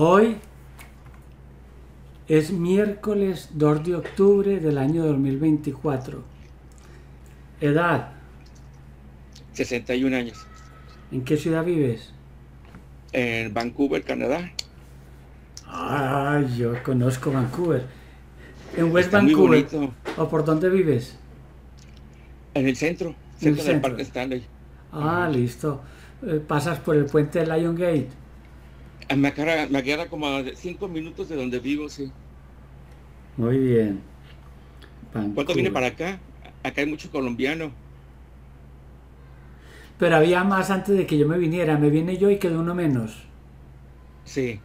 Hoy es miércoles 2 de octubre del año 2024. Edad. 61 años. ¿En qué ciudad vives? En Vancouver, Canadá. Ah, yo conozco Vancouver. ¿En West Vancouver? ¿O por dónde vives? En el centro. Cerca del Parque Stanley. Ah, listo. ¿Pasas por el puente de Lion Gate? Me queda como a 5 minutos de donde vivo, sí. Muy bien. Vancouver. ¿Cuánto viene para acá? Acá hay mucho colombiano. Pero había más antes de que yo me viniera. Me vine yo y quedó uno menos. Sí.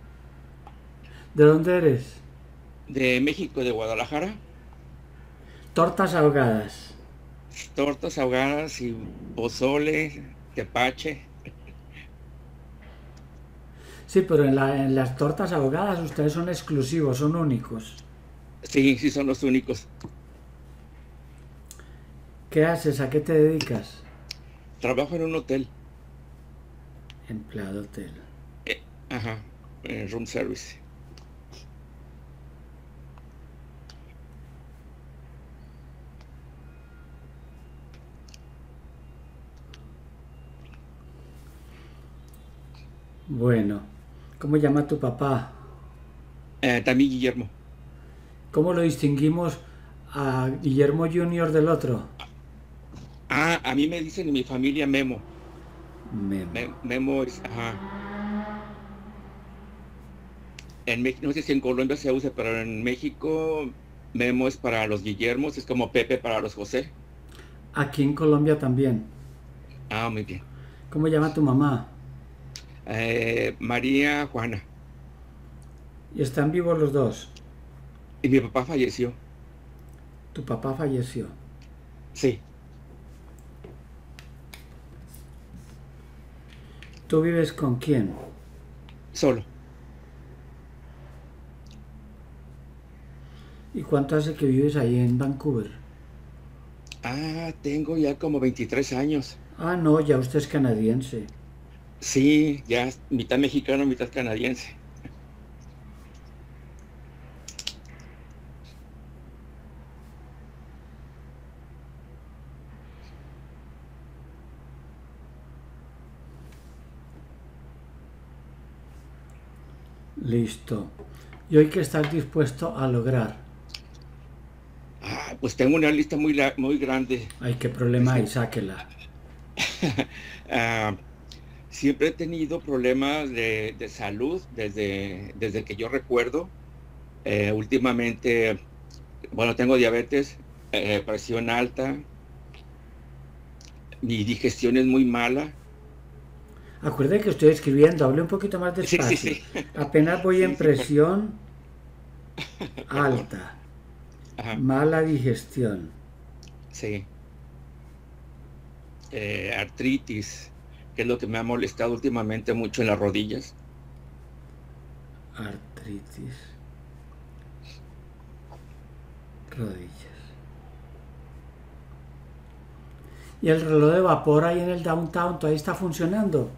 ¿De dónde eres? De México, de Guadalajara. Tortas ahogadas. Tortas ahogadas y pozole, tepache. Sí, pero en las tortas ahogadas ustedes son exclusivos, son únicos. Sí, sí son los únicos. ¿Qué haces? ¿A qué te dedicas? Trabajo en un hotel. Empleado hotel. Ajá, en room service. Bueno, ¿cómo llama tu papá? También Guillermo. ¿Cómo lo distinguimos a Guillermo Junior del otro? Ah, a mí me dicen en mi familia Memo. Memo. Memo es, ajá. No sé si en Colombia se usa, pero en México Memo es para los Guillermos, es como Pepe para los José. Aquí en Colombia también. Ah, muy bien. ¿Cómo llama tu mamá? María Juana. ¿Y están vivos los dos? Y mi papá falleció. ¿Tu papá falleció? Sí. ¿Tú vives con quién? Solo. ¿Y cuánto hace que vives ahí en Vancouver? Ah, tengo ya como 23 años. Ah, no, ya usted es canadiense. Sí, ya mitad mexicano, mitad canadiense. Listo. ¿Y hoy qué estás dispuesto a lograr? Ah, pues tengo una lista muy grande. Ay, qué problema hay, sáquela. Siempre he tenido problemas de salud desde que yo recuerdo. Últimamente, bueno, tengo diabetes, presión alta, mi digestión es muy mala. Acuérdate que estoy escribiendo, hablé un poquito más despacio. Sí. Apenas voy en presión alta, ajá. Mala digestión. Sí. Artritis, que es lo que me ha molestado últimamente mucho en las rodillas. Artritis. Rodillas. ¿Y el reloj de vapor ahí en el downtown todavía está funcionando?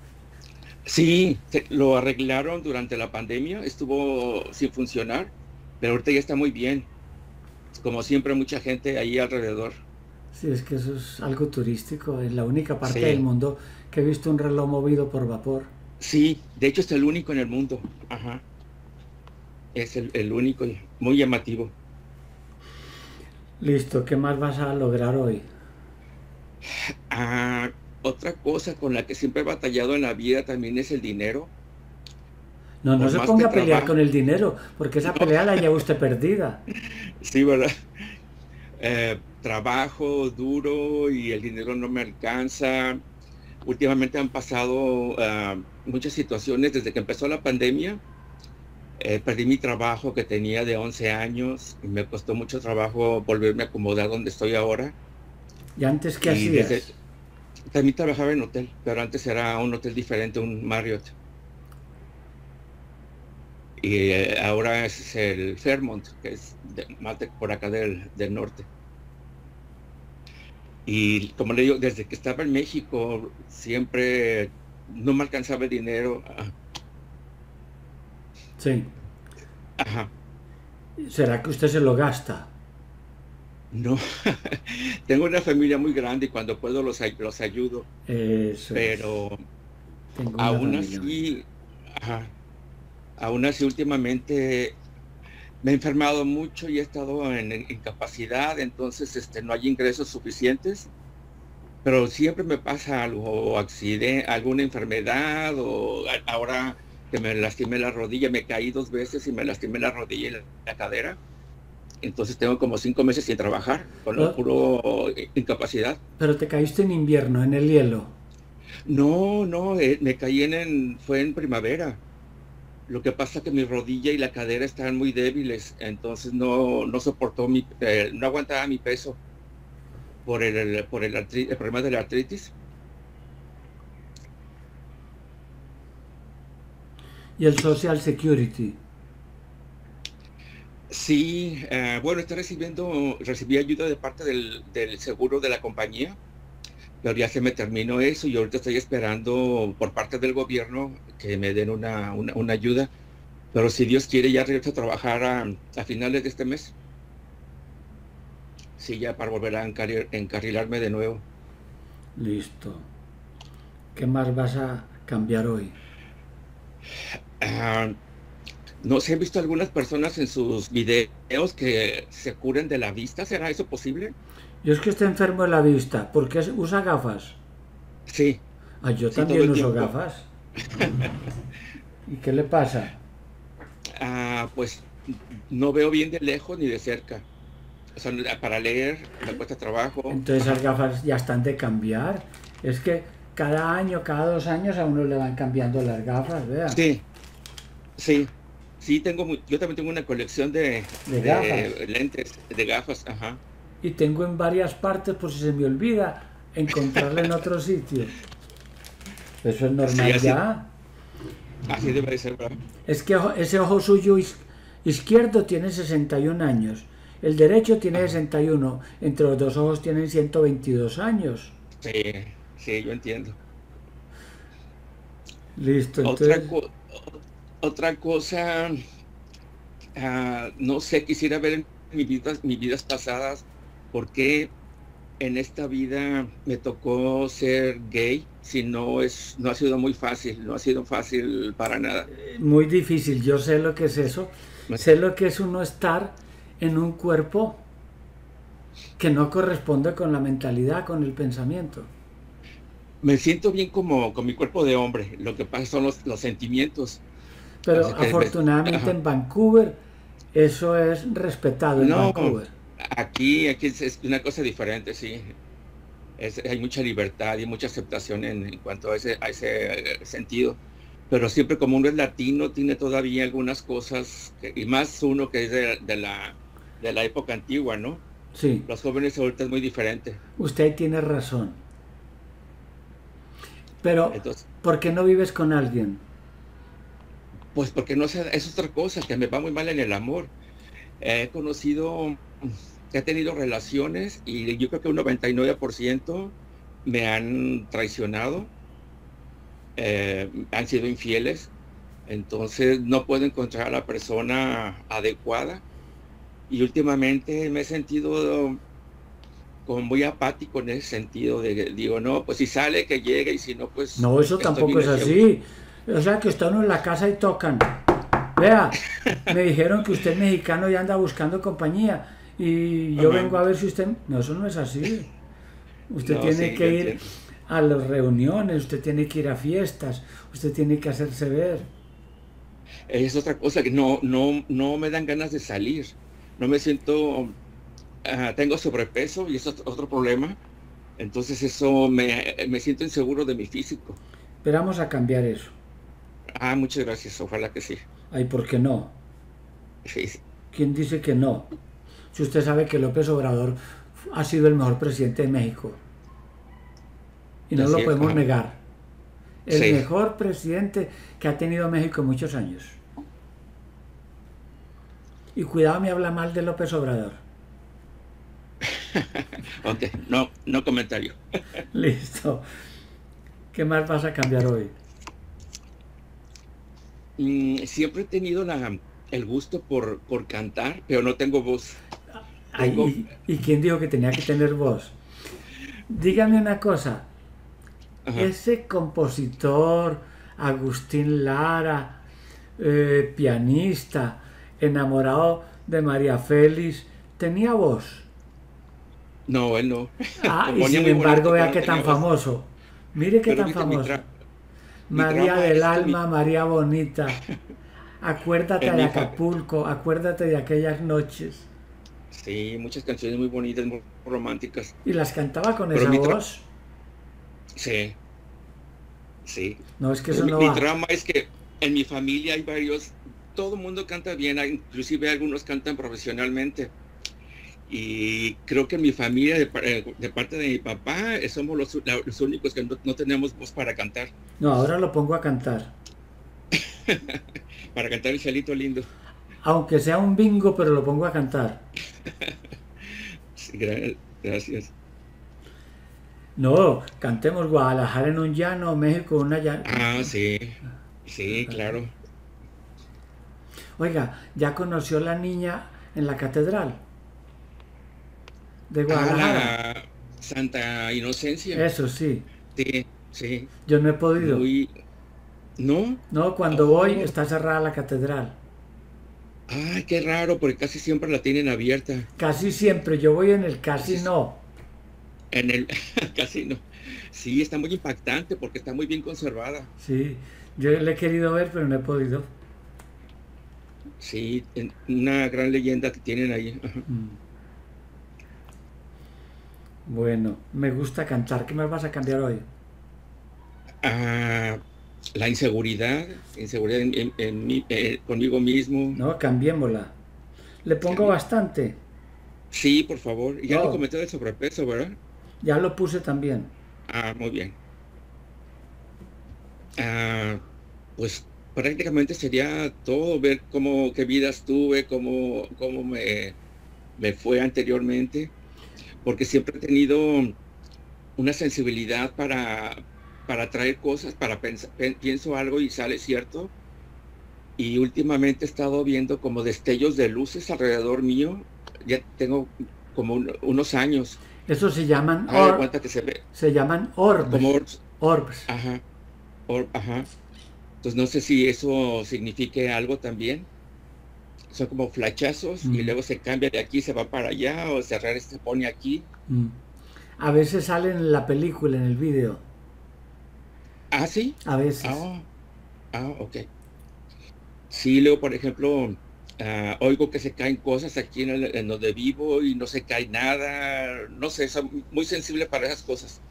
Sí, lo arreglaron durante la pandemia, estuvo sin funcionar, pero ahorita ya está muy bien. Como siempre, mucha gente ahí alrededor. Sí, es que eso es algo turístico, es la única parte del mundo que he visto un reloj movido por vapor. Sí, de hecho es el único en el mundo, ajá. Es el único, muy llamativo. Listo, ¿qué más vas a lograr hoy? Ah, otra cosa con la que siempre he batallado en la vida también es el dinero. No, no se ponga a pelear con el dinero, porque esa pelea la lleva usted perdida. Sí, ¿verdad? Trabajo duro y el dinero no me alcanza. Últimamente han pasado muchas situaciones desde que empezó la pandemia. Perdí mi trabajo que tenía de 11 años y me costó mucho trabajo volverme a acomodar donde estoy ahora. ¿Y antes qué hacías? También trabajaba en hotel, pero antes era un hotel diferente, un Marriott. Y ahora es el Fairmont, que es de Maltec, por acá del norte. Y como le digo, desde que estaba en México, siempre no me alcanzaba el dinero. Sí. Ajá. ¿Será que usted se lo gasta? No, tengo una familia muy grande y cuando puedo los ayudo. Eso pero aún así, ajá, aún así últimamente me he enfermado mucho y he estado en incapacidad, entonces no hay ingresos suficientes, pero siempre me pasa algo, accidente, alguna enfermedad, o ahora que me lastimé la rodilla, me caí 2 veces y me lastimé la rodilla y la cadera. Entonces tengo como 5 meses sin trabajar, con la puro incapacidad. ¿Pero te caíste en invierno, en el hielo? No, no, me caí fue en primavera. Lo que pasa es que mi rodilla y la cadera estaban muy débiles, entonces no soportó, no aguantaba mi peso por el problema de la artritis. ¿Y el Social Security? Sí, bueno, recibí ayuda de parte del seguro de la compañía, pero ya se me terminó eso y ahorita estoy esperando por parte del gobierno que me den una ayuda, pero si Dios quiere ya regreso a trabajar a finales de este mes. Sí, ya para volver a encarrilarme de nuevo. Listo. ¿Qué más vas a cambiar hoy? No sé, he visto algunas personas en sus videos que se curan de la vista. ¿Será eso posible? Yo es que estoy enfermo de la vista. ¿Por qué usa gafas? Sí. Ah, yo sí, también uso gafas. ¿Y qué le pasa? Ah, pues no veo bien de lejos ni de cerca. O sea, para leer me cuesta trabajo. Entonces las gafas ya están de cambiar. Es que cada año, cada 2 años a uno le van cambiando las gafas, vea. Sí, sí. Sí, yo también tengo una colección de lentes, de gafas, ajá. Y tengo en varias partes, por si se me olvida, encontrarla en otro sitio. Eso es normal, sí, ya. Así debe ser, ¿verdad? Es que ese ojo suyo izquierdo tiene 61 años, el derecho tiene 61, entre los 2 ojos tienen 122 años. Sí, sí, yo entiendo. Listo, entonces... Otra cosa, no sé, quisiera ver en mis vidas pasadas porque en esta vida me tocó ser gay, si no ha sido muy fácil, no ha sido fácil para nada. Muy difícil, yo sé lo que es eso, sé lo que es uno estar en un cuerpo que no corresponde con la mentalidad, con el pensamiento. Me siento bien como con mi cuerpo de hombre, lo que pasa son los sentimientos. Pero afortunadamente en Vancouver eso es respetado. En Vancouver. Aquí es una cosa diferente, sí. Hay mucha libertad y mucha aceptación en cuanto a ese sentido. Pero siempre como uno es latino, tiene todavía algunas cosas, y más uno que es de la época antigua, ¿no? Sí. Los jóvenes ahorita es muy diferente. Usted tiene razón. Pero, entonces, ¿por qué no vives con alguien? Pues porque no sé, es otra cosa, que me va muy mal en el amor. He tenido relaciones y yo creo que un 99% me han traicionado, han sido infieles, entonces no puedo encontrar a la persona adecuada. Y últimamente me he sentido como muy apático en ese sentido, digo, no, pues si sale que llegue y si no, pues... No, eso tampoco es así. O sea, que está uno en la casa y tocan. Vea, me dijeron que usted es mexicano y anda buscando compañía. Y yo vengo a ver si usted... No, eso no es así. Usted tiene que ir a las reuniones, usted tiene que ir a fiestas, usted tiene que hacerse ver. Es otra cosa, que no me dan ganas de salir. No me siento... tengo sobrepeso y eso es otro problema. Entonces eso me siento inseguro de mi físico. Esperamos a cambiar eso. Ah, muchas gracias, ojalá que sí. Ay, ¿por qué no? Sí. ¿Quién dice que no? Si usted sabe que López Obrador ha sido el mejor presidente de México. Y no lo podemos negar. El mejor presidente que ha tenido México en muchos años. Y cuidado, me habla mal de López Obrador. Ok, no comentario. Listo. ¿Qué más vas a cambiar hoy? siempre he tenido el gusto por cantar, pero no tengo voz. Tengo... ¿Y quién dijo que tenía que tener voz? Dígame una cosa. Ajá. Ese compositor, Agustín Lara, pianista, enamorado de María Félix, ¿tenía voz? No, él no. Ah, y sin embargo, vea qué tan famoso. Mire qué tan famoso. María del Alma, María Bonita. Acuérdate de Acapulco, acuérdate de aquellas noches. Sí, muchas canciones muy bonitas, muy románticas. ¿Y las cantaba con esa voz? Sí. Sí. No, es que eso no va. Mi drama es que en mi familia hay varios... Todo el mundo canta bien, inclusive algunos cantan profesionalmente. Y creo que mi familia, de parte de mi papá, somos los únicos que no tenemos voz para cantar. No, ahora lo pongo a cantar. Para cantar el chelito lindo. Aunque sea un bingo, pero lo pongo a cantar. Sí, gracias. No, cantemos Guadalajara en un llano, México en una llana. Ah, sí, sí, claro. Oiga, ¿ya conoció la niña en la catedral de Guadalajara? Ah, Santa Inocencia. Eso sí. Sí, sí. Yo no he podido. Muy... ¿No? No, cuando voy está cerrada la catedral. Ay, qué raro, porque casi siempre la tienen abierta. Casi siempre, yo voy en el casi no. En el casi no. Sí, está muy impactante porque está muy bien conservada. Sí, yo la he querido ver, pero no he podido. Sí, una gran leyenda que tienen ahí. Bueno, me gusta cantar. ¿Qué más vas a cambiar hoy? Ah, la inseguridad. Inseguridad conmigo mismo. No, cambiémosla. ¿Le pongo bastante? Sí, por favor. Ya lo comenté del sobrepeso, ¿verdad? Ya lo puse también. Ah, muy bien. Ah, pues... prácticamente sería todo, ver cómo, qué vidas tuve, cómo me fue anteriormente, porque siempre he tenido una sensibilidad para traer cosas, para pensar, pienso algo y sale cierto, y últimamente he estado viendo como destellos de luces alrededor mío, ya tengo como unos años. Eso se llaman orbes. Como orbes. Ajá, ajá. Entonces no sé si eso signifique algo también. Son como flachazos y luego se cambia de aquí, se va para allá, o se pone aquí. A veces salen en la película, en el video. ¿Ah, sí? A veces. Ah, ok. Sí, luego, por ejemplo, oigo que se caen cosas aquí en donde vivo y no se cae nada. No sé, soy muy sensible para esas cosas.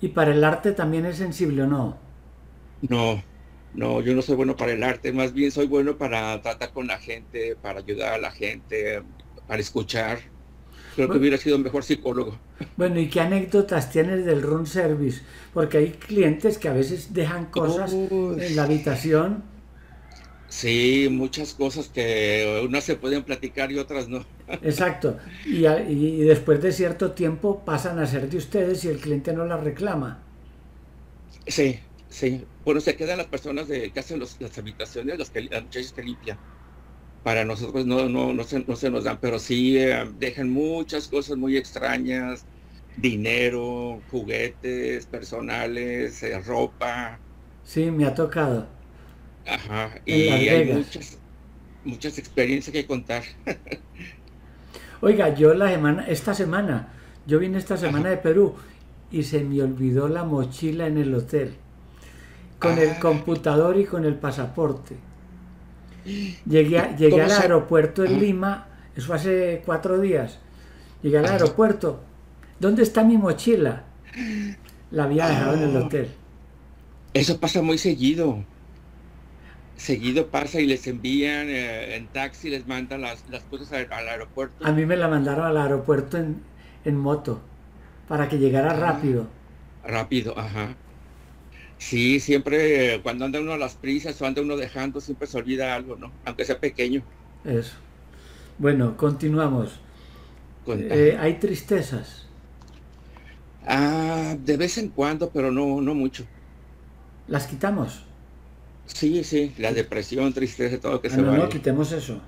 ¿Y para el arte también es sensible o no? No. No, yo no soy bueno para el arte, más bien soy bueno para tratar con la gente, para ayudar a la gente, para escuchar. Creo que hubiera sido mejor psicólogo. Bueno, ¿y qué anécdotas tienes del room service? Porque hay clientes que a veces dejan cosas en la habitación. Sí, muchas cosas que unas se pueden platicar y otras no. Exacto. Y después de cierto tiempo pasan a ser de ustedes y el cliente no las reclama. Sí. Sí, bueno, se quedan las personas que hacen las habitaciones, las muchachas que limpian. Para nosotros no se nos dan, pero sí dejan muchas cosas muy extrañas, dinero, juguetes personales, ropa. Sí, me ha tocado. Ajá, y hay muchas experiencias que contar. Oiga, yo yo vine esta semana de Perú y se me olvidó la mochila en el hotel. Con el computador y con el pasaporte. Llegué al aeropuerto en Lima, eso hace 4 días. Llegué al aeropuerto. ¿Dónde está mi mochila? La había dejado en el hotel. Eso pasa muy seguido. Seguido pasa y les envían en taxi, les mandan las cosas al aeropuerto. A mí me la mandaron al aeropuerto en moto, para que llegara rápido. Rápido, ajá. Sí, siempre cuando anda uno a las prisas o anda uno dejando, siempre se olvida algo, ¿no? Aunque sea pequeño. Eso. Bueno, continuamos. ¿Hay tristezas? Ah, de vez en cuando, pero no mucho. ¿Las quitamos? Sí, la depresión, tristeza, todo que se va. No, quitemos eso.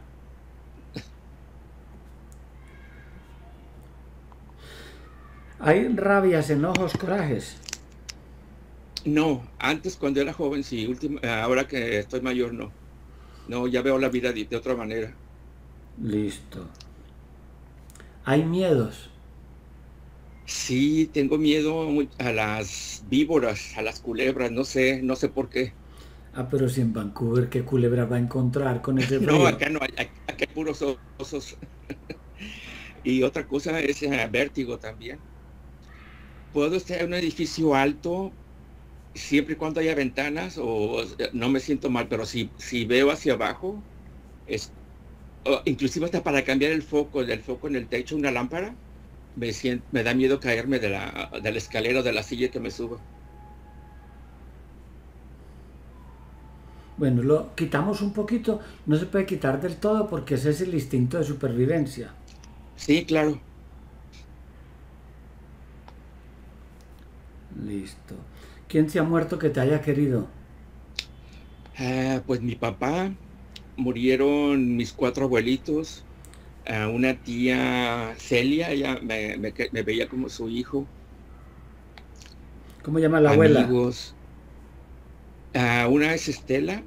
¿Hay rabias, enojos, corajes? No, antes cuando era joven sí, ahora que estoy mayor no. No, ya veo la vida de otra manera. Listo. ¿Hay miedos? Sí, tengo miedo a las víboras, a las culebras, no sé por qué. Ah, pero si en Vancouver, ¿qué culebra va a encontrar con ese frío? No, acá no, acá hay puros osos. Y otra cosa es vértigo también. Puedo estar en un edificio alto, siempre y cuando haya ventanas, o no me siento mal, pero si veo hacia abajo, inclusive hasta para cambiar el foco, en el techo, una lámpara, me da miedo caerme de la escalera o de la silla que me suba. Bueno, lo quitamos un poquito, no se puede quitar del todo porque ese es el instinto de supervivencia. Sí, claro. Listo. ¿Quién se ha muerto que te haya querido? Pues mi papá, murieron mis 4 abuelitos, una tía Celia, ella me veía como su hijo. ¿Cómo llama la abuela? Amigos. Una es Estela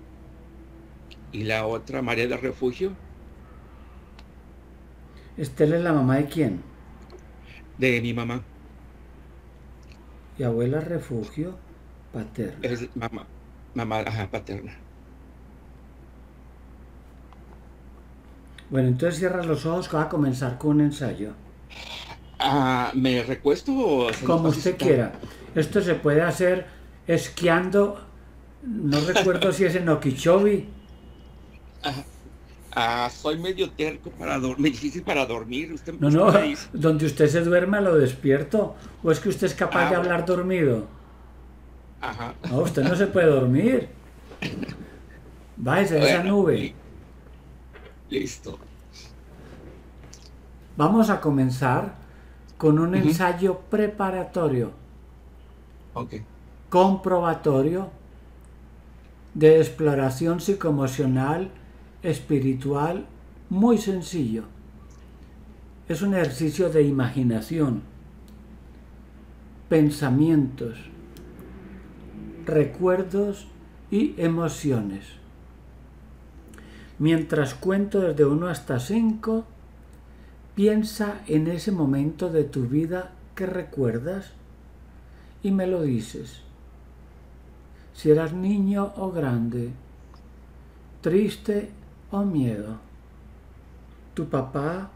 y la otra María de Refugio. ¿Estela es la mamá de quién? De mi mamá. ¿Y abuela Refugio? Paterna. Es mamá, ajá, paterna. Bueno, entonces cierra los ojos que va a comenzar con un ensayo. ¿Me recuesto o...? Como usted quiera. Esto se puede hacer esquiando... No recuerdo si es en Okeechobee. Soy medio terco para dormir. Difícil para dormir. ¿Usted no, donde usted se duerma lo despierto? ¿O es que usted es capaz de hablar dormido? Ajá. No, usted no se puede dormir. Váyase a esa nube. Listo. Vamos a comenzar con un ensayo preparatorio. Ok. Comprobatorio. De exploración psicoemocional, espiritual, muy sencillo. Es un ejercicio de imaginación, pensamientos, recuerdos y emociones. Mientras cuento desde 1 hasta 5, piensa en ese momento de tu vida que recuerdas y me lo dices. Si eras niño o grande, triste o miedo, tu papá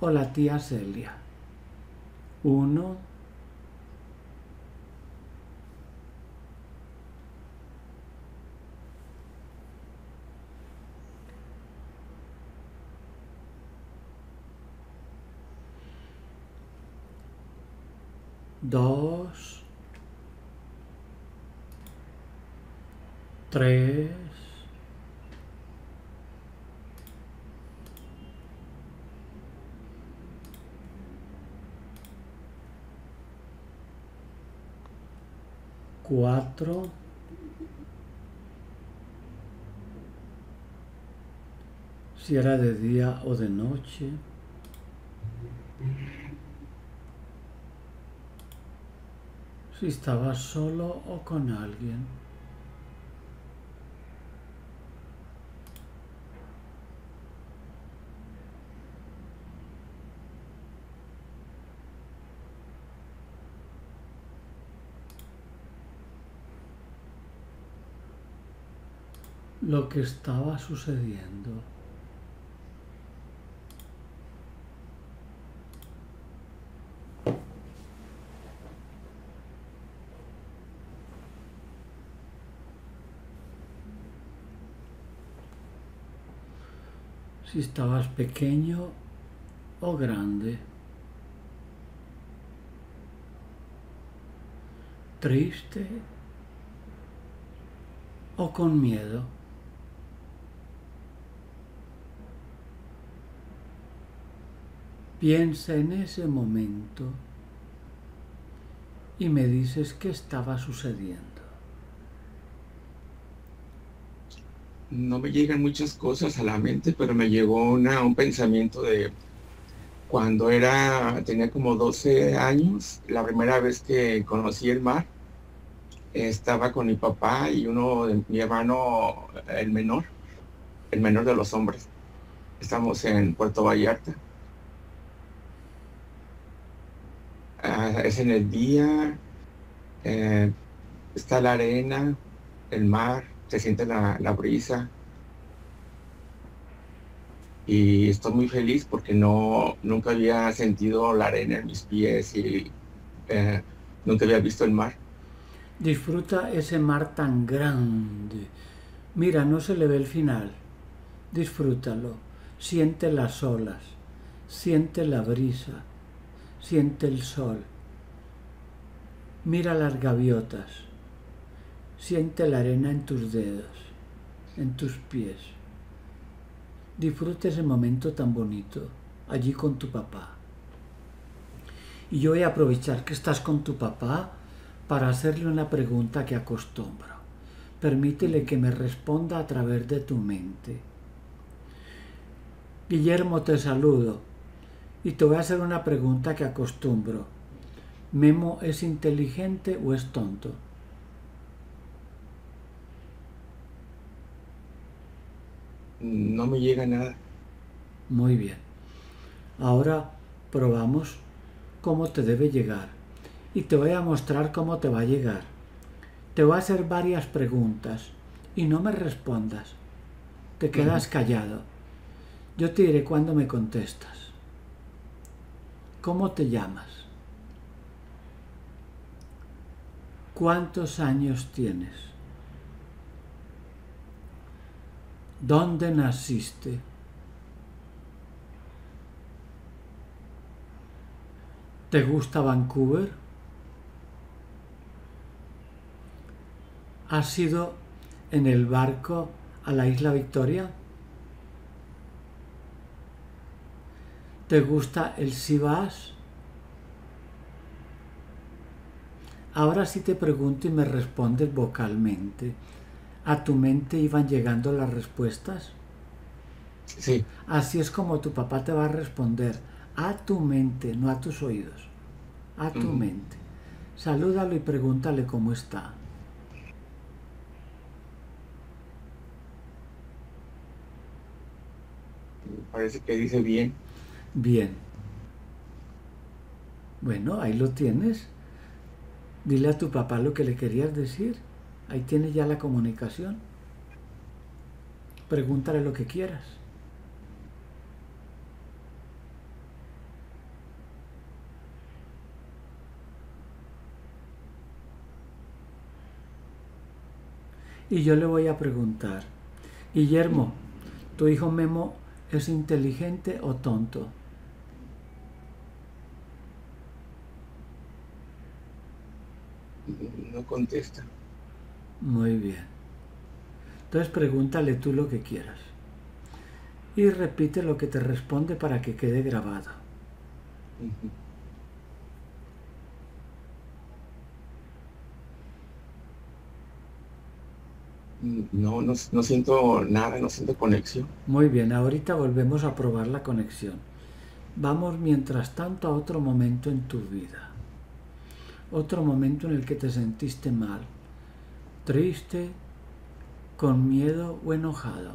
o la tía Celia. 1. Dos. 3, 4, si era de día o de noche, si estaba solo o con alguien. 5. Lo que estaba sucediendo. 4. Si estabas pequeño o grande, triste o con miedo. 5. Piensa en ese momento y me dices qué estaba sucediendo. no me llegan muchas cosas a la mente, pero me llegó un pensamiento de cuando tenía como 12 años, la primera vez que conocí el mar. Estaba con mi papá y mi hermano, el menor de los hombres. Estamos en Puerto Vallarta. Es en el día, está la arena, el mar, se siente la brisa. Y estoy muy feliz porque nunca había sentido la arena en mis pies y nunca había visto el mar. Disfruta ese mar tan grande. Mira, no se le ve el final. Disfrútalo. Siente las olas. Siente la brisa. Siente el sol. Mira las gaviotas. Siente la arena en tus dedos, en tus pies. Disfruta ese momento tan bonito allí con tu papá. Y yo voy a aprovechar que estás con tu papá para hacerle una pregunta que acostumbro. Permítele que me responda a través de tu mente. Guillermo, te saludo y te voy a hacer una pregunta que acostumbro. ¿Memo es inteligente o es tonto? No me llega nada. Muy bien. Ahora probamos cómo te debe llegar. Y te voy a mostrar cómo te va a llegar. Te voy a hacer varias preguntas y no me respondas. Te quedas callado. Yo te diré cuando me contestas. ¿Cómo te llamas? ¿Cuántos años tienes? ¿Dónde naciste? ¿Te gusta Vancouver? ¿Has ido en el barco a la isla Victoria? ¿Te gusta el Sivas? Ahora sí te pregunto y me respondes vocalmente. ¿A tu mente iban llegando las respuestas? Sí. Así es como tu papá te va a responder. A tu mente, no a tus oídos. A tu mente. Salúdalo y pregúntale cómo está. Parece que dice bien. Bien. Bueno, ahí lo tienes. Dile a tu papá lo que le querías decir. Ahí tienes ya la comunicación. Pregúntale lo que quieras. Y yo le voy a preguntar, Guillermo, ¿tu hijo Memo es inteligente o tonto? No contesta. Muy bien. Entonces pregúntale tú lo que quieras. Y repite lo que te responde para que quede grabado. No siento nada, no siento conexión. Muy bien, ahorita volvemos a probar la conexión. Vamos mientras tanto a otro momento en tu vida. Otro momento en el que te sentiste mal, triste, con miedo o enojado.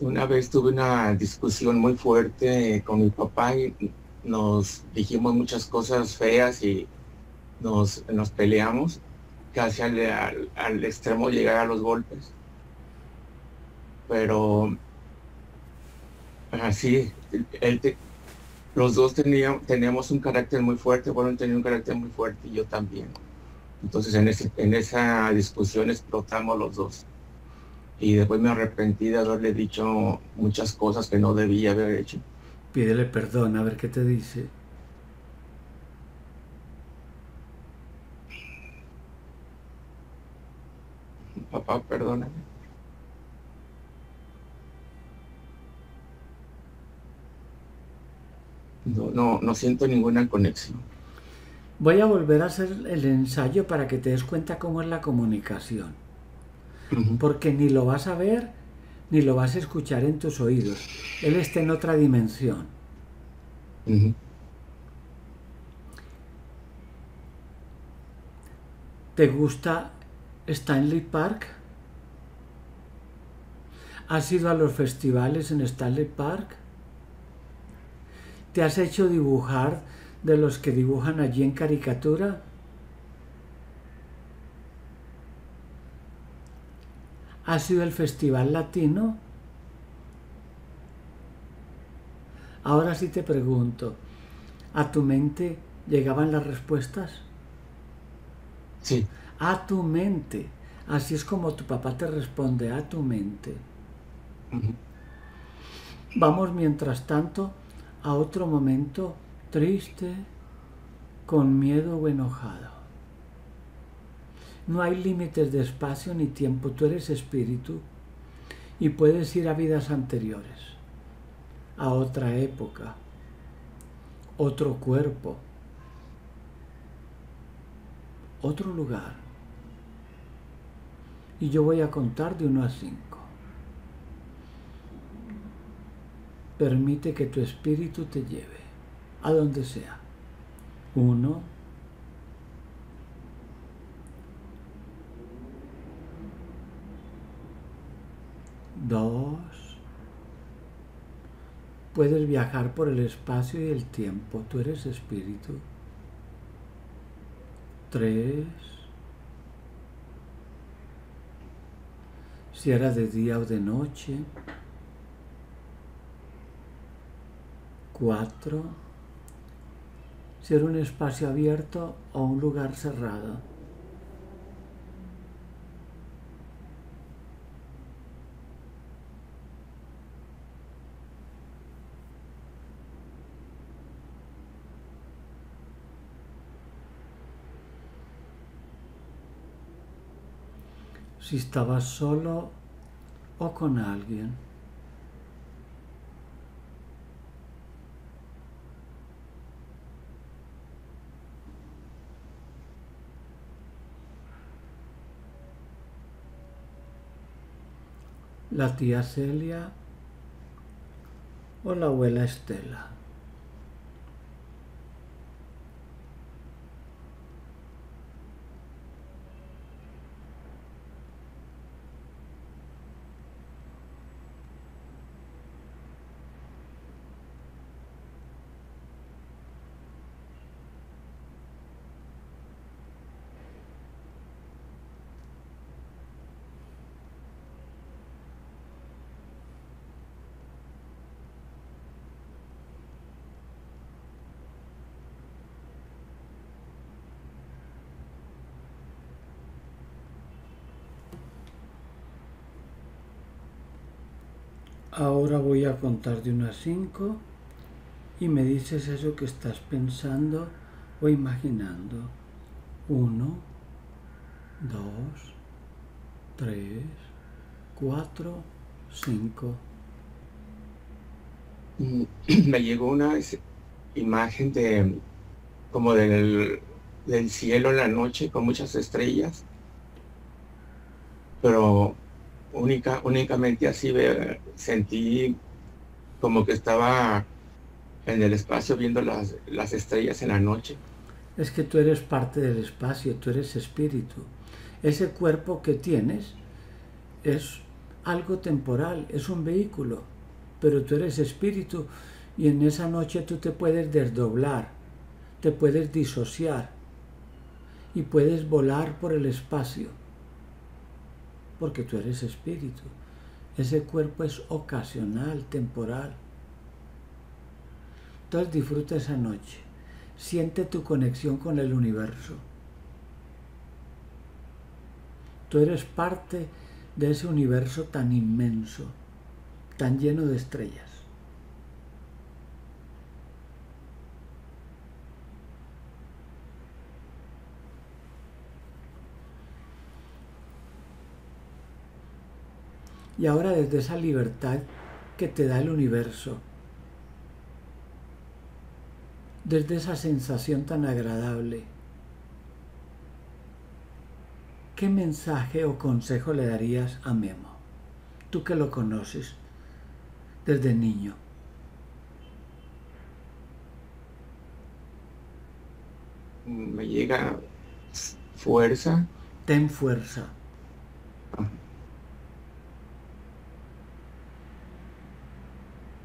Una vez tuve una discusión muy fuerte con mi papá y nos dijimos muchas cosas feas y nos peleamos casi al extremo de llegar a los golpes, pero así los dos teníamos un carácter muy fuerte. Bueno, tenía un carácter muy fuerte y yo también. Entonces en esa discusión explotamos los dos y después me arrepentí de haberle dicho muchas cosas que no debía haber hecho. Pídele perdón, a ver qué te dice. Papá, perdóname. No siento ninguna conexión. Voy a volver a hacer el ensayo para que te des cuenta cómo es la comunicación. Porque ni lo vas a ver, ni lo vas a escuchar en tus oídos. Él está en otra dimensión. ¿Te gusta Stanley Park? ¿Has ido a los festivales en Stanley Park? ¿Te has hecho dibujar de los que dibujan allí en caricatura? ¿Ha sido el Festival Latino? Ahora sí te pregunto, ¿a tu mente llegaban las respuestas? Sí. A tu mente. Así es como tu papá te responde, a tu mente. Vamos, mientras tanto, a otro momento triste, con miedo o enojado. No hay límites de espacio ni tiempo. Tú eres espíritu y puedes ir a vidas anteriores, a otra época, otro cuerpo, otro lugar. Y yo voy a contar de 1 a 5. Permite que tu espíritu te lleve a donde sea. 1. Dos. Puedes viajar por el espacio y el tiempo. Tú eres espíritu. 3. Si era de día o de noche. 4. Si era un espacio abierto o un lugar cerrado. 4. Si estabas solo o con alguien. 4. La tía Celia o la abuela Estela. 4. Ahora voy a contar de 1 a 5 y me dices eso que estás pensando o imaginando. 1, 2, 3, 4, 5. Me llegó una imagen de como del cielo en la noche con muchas estrellas, pero únicamente así sentí como que estaba en el espacio viendo las estrellas en la noche. Es que tú eres parte del espacio, tú eres espíritu. Ese cuerpo que tienes es algo temporal, es un vehículo, pero tú eres espíritu y en esa noche tú te puedes desdoblar, te puedes disociar y puedes volar por el espacio. Porque tú eres espíritu. Ese cuerpo es ocasional, temporal. Entonces disfruta esa noche. Siente tu conexión con el universo. Tú eres parte de ese universo tan inmenso, tan lleno de estrellas. Y ahora, desde esa libertad que te da el universo, desde esa sensación tan agradable, ¿qué mensaje o consejo le darías a Memo? Tú que lo conoces desde niño. Me llega fuerza. Ten fuerza.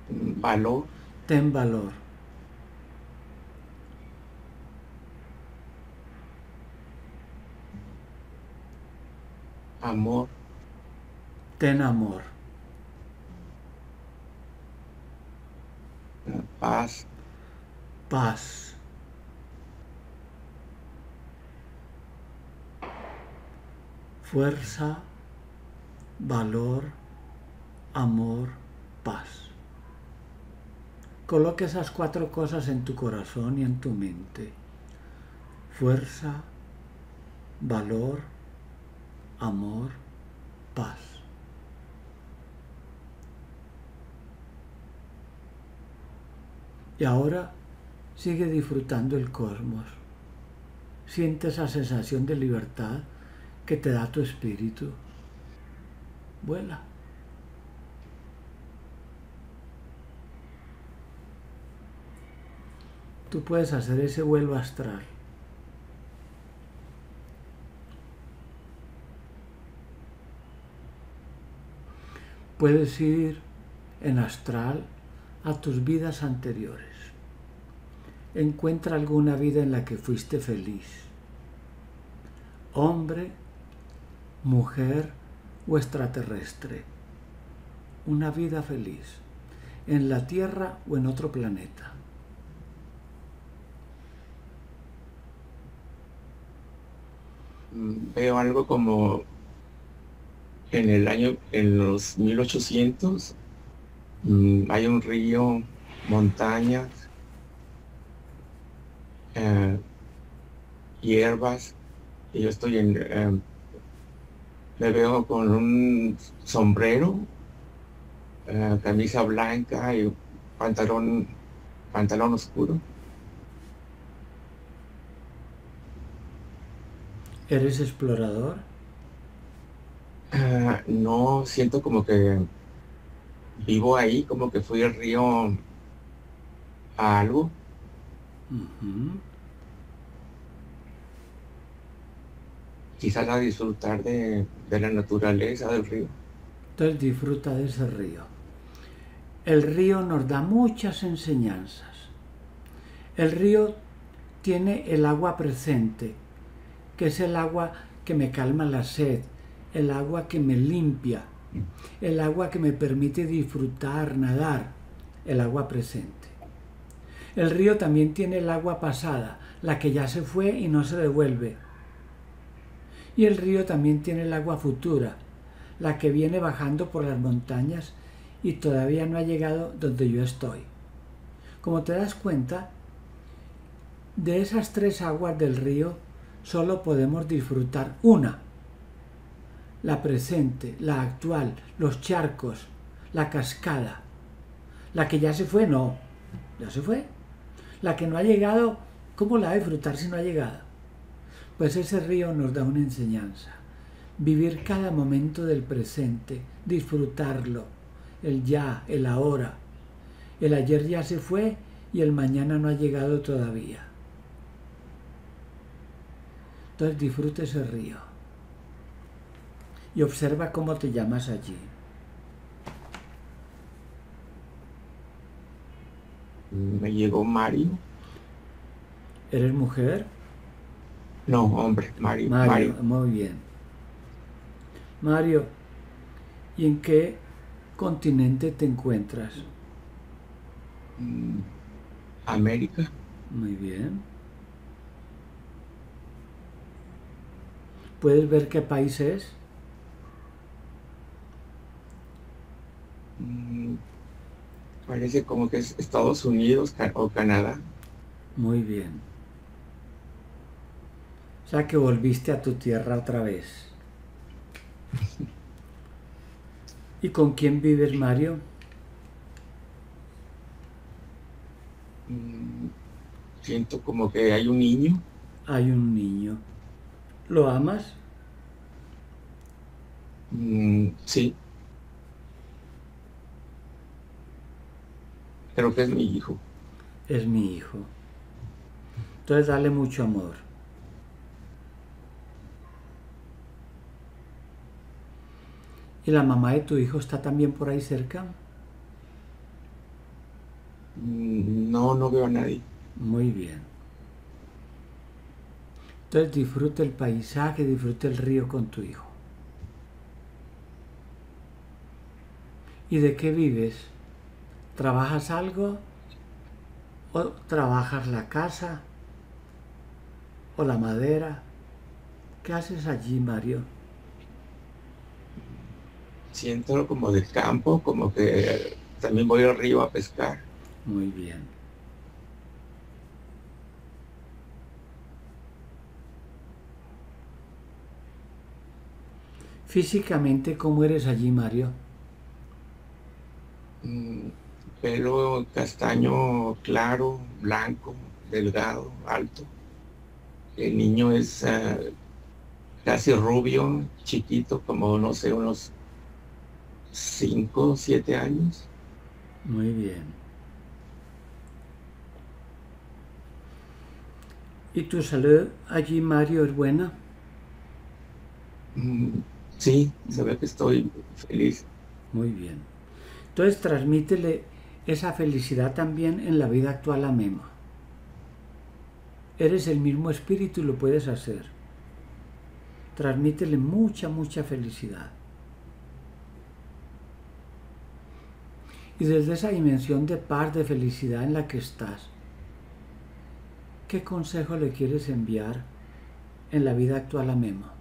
Valor. Ten valor. Amor. Ten amor. Paz. Paz. Fuerza, valor, amor, paz. Coloca esas cuatro cosas en tu corazón y en tu mente. Fuerza, valor, amor, paz. Y ahora sigue disfrutando el cosmos. Siente esa sensación de libertad que te da tu espíritu. Vuela. Tú puedes hacer ese vuelo astral. Puedes ir en astral a tus vidas anteriores. Encuentra alguna vida en la que fuiste feliz. Hombre, mujer o extraterrestre. Una vida feliz. En la Tierra o en otro planeta. Veo algo como en el año, en los 1800, hay un río, montañas, hierbas, y yo estoy en, me veo con un sombrero, camisa blanca y pantalón oscuro. ¿Eres explorador? No, siento como que vivo ahí, como que fui al río a algo. Quizás a disfrutar de la naturaleza del río. Entonces disfruta de ese río. El río nos da muchas enseñanzas. El río tiene el agua presente, que es el agua que me calma la sed, el agua que me limpia, el agua que me permite disfrutar, nadar, el agua presente. El río también tiene el agua pasada, la que ya se fue y no se devuelve. Y el río también tiene el agua futura, la que viene bajando por las montañas y todavía no ha llegado donde yo estoy. Como te das cuenta, de esas tres aguas del río, solo podemos disfrutar una, la presente, la actual, los charcos, la cascada, la que ya se fue, no, ya se fue, la que no ha llegado, ¿cómo la va a disfrutar si no ha llegado? Pues ese río nos da una enseñanza, vivir cada momento del presente, disfrutarlo, el ya, el ahora, el ayer ya se fue y el mañana no ha llegado todavía. Entonces disfruta ese río y observa cómo te llamas allí. Me llegó Mario. ¿Eres mujer? No, hombre, Mario. Mario. Muy bien. Mario, ¿y en qué continente te encuentras? América. Muy bien. ¿Puedes ver qué país es? Parece como que es Estados Unidos o Canadá. Muy bien. O sea que volviste a tu tierra otra vez. ¿Y con quién vives, Mario? Siento como que hay un niño. Hay un niño. ¿Lo amas? Sí. Creo que es mi hijo. Es mi hijo. Entonces dale mucho amor. ¿Y la mamá de tu hijo está también por ahí cerca? No, no veo a nadie. Muy bien. Entonces disfruta el paisaje, disfruta el río con tu hijo. ¿Y de qué vives? ¿Trabajas algo? ¿O trabajas la casa? ¿O la madera? ¿Qué haces allí, Mario? Siento como del campo, como que también voy al río a pescar. Muy bien. Físicamente, ¿cómo eres allí, Mario? Pelo castaño claro, blanco, delgado, alto. El niño es casi rubio, chiquito, como no sé, unos 5, 7 años. Muy bien. ¿Y tu salud allí, Mario, es buena? Sí, se ve que estoy feliz. Muy bien. Entonces transmítele esa felicidad también en la vida actual a Mema. Eres el mismo espíritu y lo puedes hacer. Transmítele mucha, mucha felicidad. Y desde esa dimensión de paz, de felicidad en la que estás, ¿qué consejo le quieres enviar en la vida actual a Mema?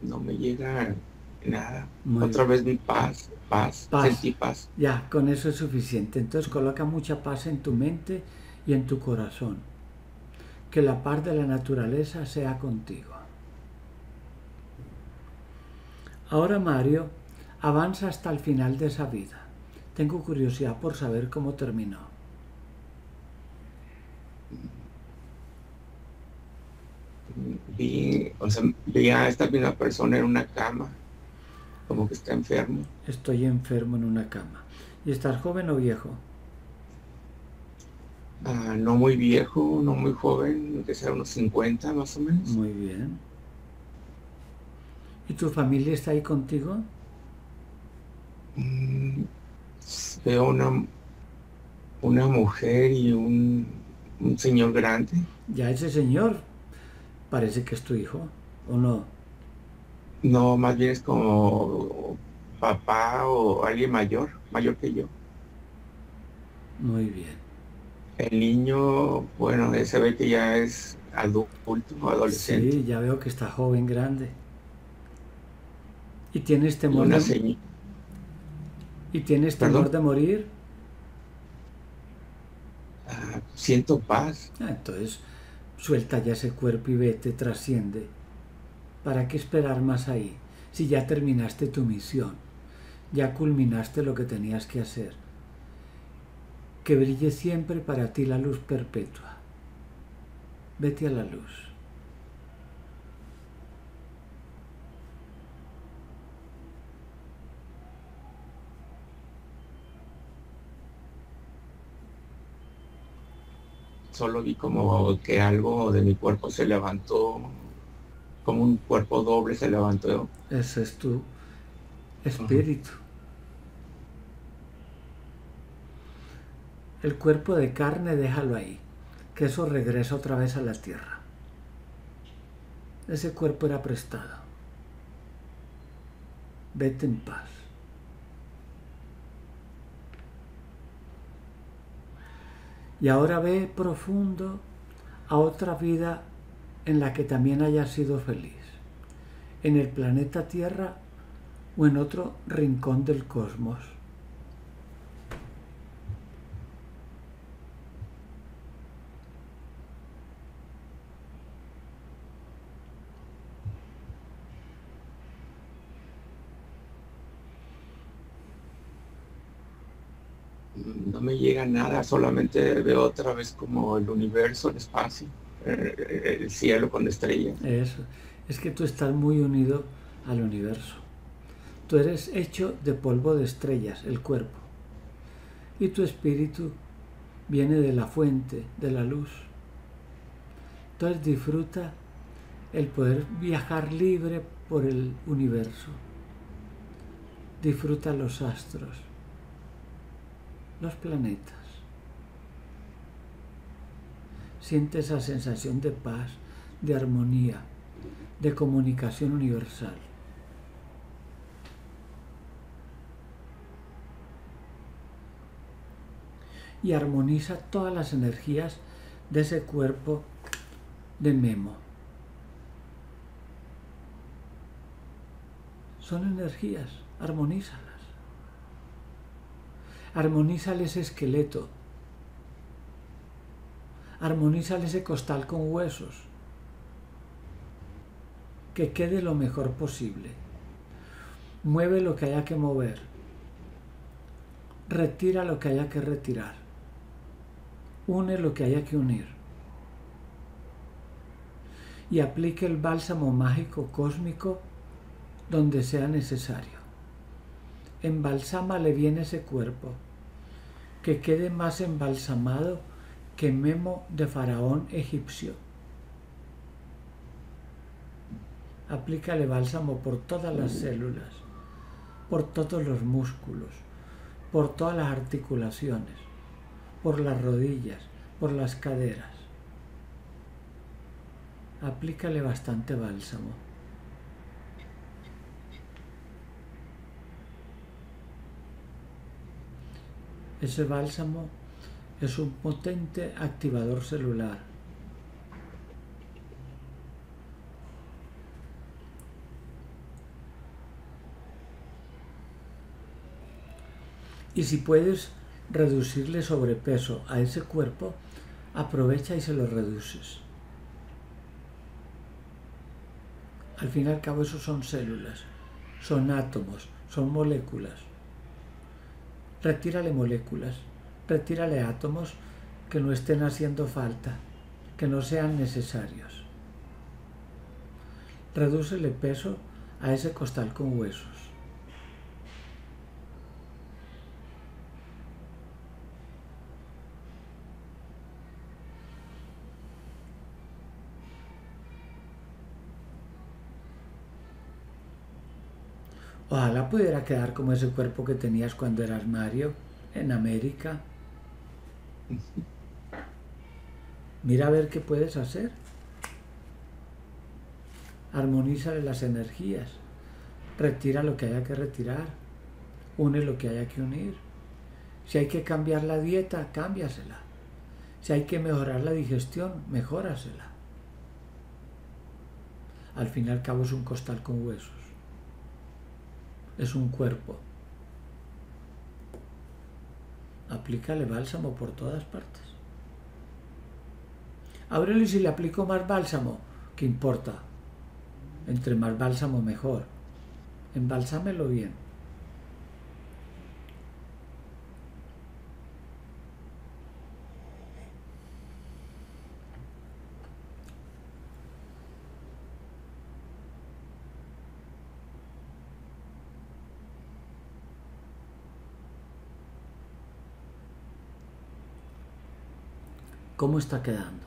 No me llega nada. Muy Otra bien. Vez mi paz, sentí paz. Ya, con eso es suficiente. Entonces coloca mucha paz en tu mente y en tu corazón. Que la paz de la naturaleza sea contigo. Ahora, Mario, avanza hasta el final de esa vida. Tengo curiosidad por saber cómo terminó. Vi a esta misma persona en una cama, como que está enfermo. Estoy enfermo en una cama. ¿Y estás joven o viejo? No muy viejo, no muy joven, que sea unos 50 más o menos. Muy bien. ¿Y tu familia está ahí contigo? Veo una mujer y un señor grande. Ya, ese señor parece que es tu hijo, ¿o no? No, más bien es como papá o alguien mayor que yo. Muy bien. El niño, bueno, se ve que ya es adulto o adolescente. Sí, ya veo que está joven, grande. ¿Y tienes temor de morir? Siento paz. Entonces, suelta ya ese cuerpo y vete, trasciende. ¿Para qué esperar más ahí? Si ya terminaste tu misión, ya culminaste lo que tenías que hacer. Que brille siempre para ti la luz perpetua. Vete a la luz. Solo vi como que algo de mi cuerpo se levantó, como un cuerpo doble se levantó. Ese es tu espíritu. El cuerpo de carne, déjalo ahí, que eso regresa otra vez a la tierra. Ese cuerpo era prestado. Vete en paz. Y ahora ve profundo a otra vida en la que también hayas sido feliz, en el planeta Tierra o en otro rincón del cosmos. no me llega nada, solamente veo otra vez como el universo, el espacio, el cielo con estrellas. Eso, es que tú estás muy unido al universo. Tú eres hecho de polvo de estrellas, el cuerpo. Y tu espíritu viene de la fuente, de la luz. Entonces disfruta el poder viajar libre por el universo. Disfruta los astros, los planetas. Siente esa sensación de paz, de armonía, de comunicación universal. Y armoniza todas las energías de ese cuerpo de Memo. Son energías, armonízalas. Armonízale ese esqueleto. Armonízale ese costal con huesos. Que quede lo mejor posible. Mueve lo que haya que mover. Retira lo que haya que retirar. Une lo que haya que unir. Y aplique el bálsamo mágico cósmico donde sea necesario. Embalsámale bien ese cuerpo, que quede más embalsamado que Memo de faraón egipcio. Aplícale bálsamo por todas las células, por todos los músculos, por todas las articulaciones, por las rodillas, por las caderas. Aplícale bastante bálsamo. Ese bálsamo es un potente activador celular. Y si puedes reducirle sobrepeso a ese cuerpo, aprovecha y se lo reduces. Al fin y al cabo, eso son células, son átomos, son moléculas. Retírale moléculas, retírale átomos que no estén haciendo falta, que no sean necesarios. Redúcele peso a ese costal con huesos. Ojalá pudiera quedar como ese cuerpo que tenías cuando eras Mario, en América. Mira a ver qué puedes hacer. Armonízale las energías. Retira lo que haya que retirar. Une lo que haya que unir. Si hay que cambiar la dieta, cámbiasela. Si hay que mejorar la digestión, mejórasela. Al fin y al cabo es un costal con huesos. Es un cuerpo. Aplícale bálsamo por todas partes. Ábrelo, y si le aplico más bálsamo, ¿qué importa? Entre más bálsamo mejor. Embalsámelo bien. ¿Cómo está quedando?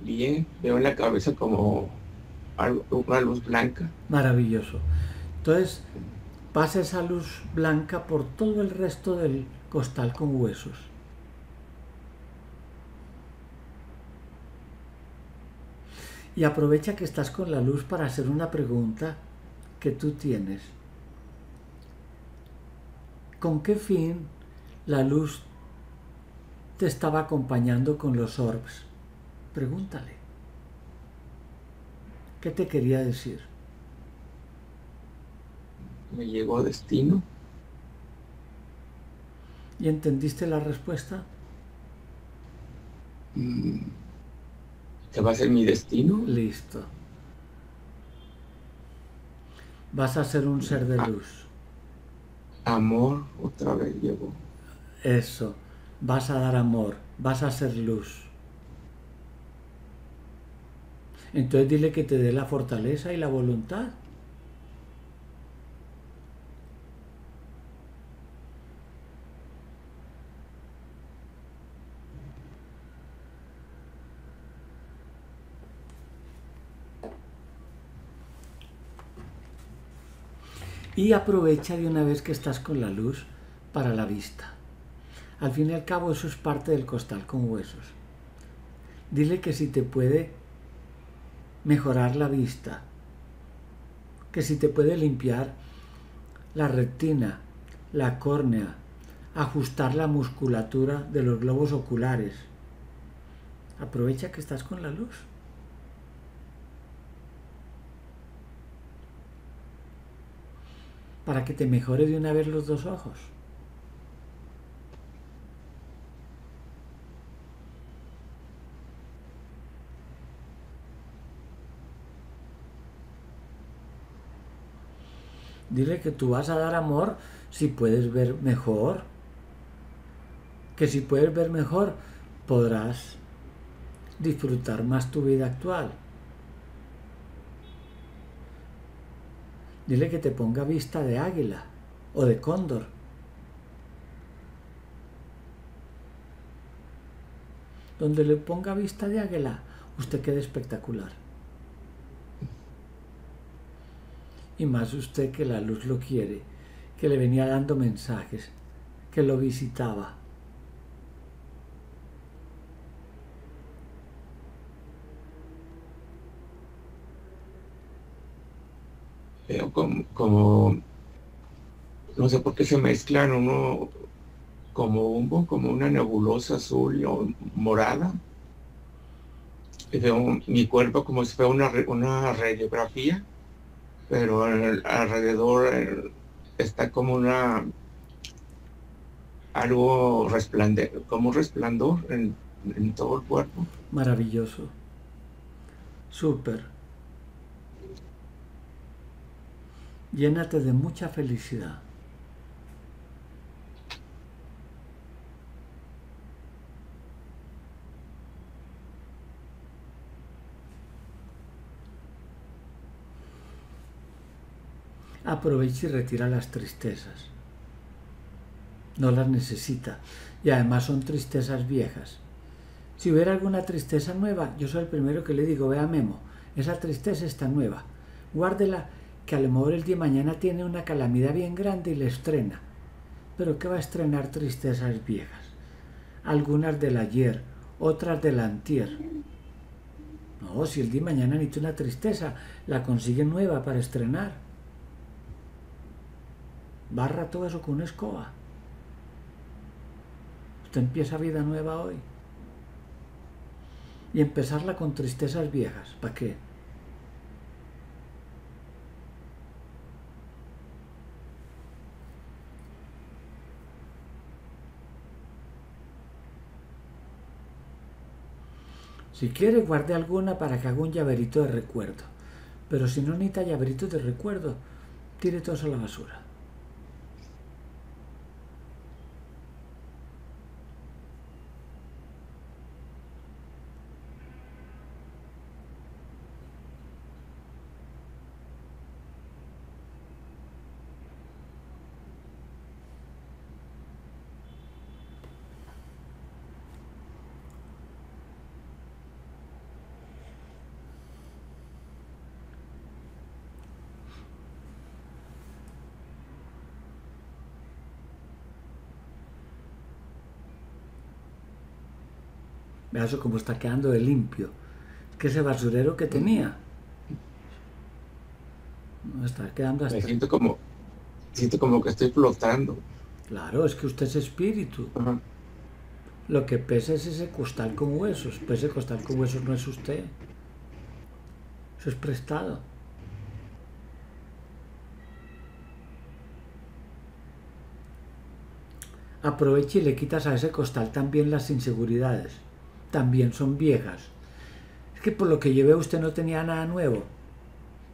Bien, veo en la cabeza como una luz blanca. Maravilloso. Entonces, pasa esa luz blanca por todo el resto del costal con huesos. Y aprovecha que estás con la luz para hacer una pregunta que tú tienes. ¿Con qué fin la luz te estaba acompañando con los orbes? Pregúntale. ¿Qué te quería decir? ¿Me llegó a destino? ¿Y entendiste la respuesta? ¿Qué va a ser mi destino? Listo. Vas a ser un ser de luz. Amor otra vez llegó. Eso, vas a dar amor, vas a ser luz. Entonces dile que te dé la fortaleza y la voluntad. Y aprovecha de una vez que estás con la luz para la vista. Al fin y al cabo eso es parte del costal con huesos. Dile que si te puede mejorar la vista, que si te puede limpiar la retina, la córnea, ajustar la musculatura de los globos oculares. Aprovecha que estás con la luz. Para que te mejore de una vez los dos ojos. Dile que tú vas a dar amor si puedes ver mejor. Que si puedes ver mejor, podrás disfrutar más tu vida actual. Dile que te ponga vista de águila o de cóndor. Donde le ponga vista de águila, usted queda espectacular. Y más usted que la luz lo quiere, que le venía dando mensajes, que lo visitaba. Como no sé por qué se mezclan uno como humbo, como una nebulosa azul o morada. Veo mi cuerpo como si fuera una radiografía, pero alrededor está como algo resplandece, como un resplandor en todo el cuerpo. Maravilloso, súper. Llénate de mucha felicidad. Aprovecha y retira las tristezas. No las necesita. Y además son tristezas viejas. Si hubiera alguna tristeza nueva, yo soy el primero que le digo, vea Memo, esa tristeza está nueva. Guárdela, que a lo mejor el día de mañana tiene una calamidad bien grande y la estrena. Pero ¿qué va a estrenar? Tristezas viejas. Algunas del ayer, otras del antier. No, si el día de mañana necesita una tristeza, la consigue nueva para estrenar. Barra todo eso con una escoba. Usted empieza vida nueva hoy. Y empezarla con tristezas viejas, ¿para qué? Si quiere, guarde alguna para que haga un llaverito de recuerdo. Pero si no necesita llaveritos de recuerdo, tire todo eso a la basura. Vea eso como está quedando de limpio. Es que ese basurero que tenía no está quedando hasta... Me siento como que estoy flotando. Claro, es que usted es espíritu. Ajá. Lo que pesa es ese costal con huesos. Pero ese costal con huesos no es usted. Eso es prestado. Aprovecha y le quitas a ese costal también las inseguridades. También son viejas. Es que por lo que yo veo usted no tenía nada nuevo.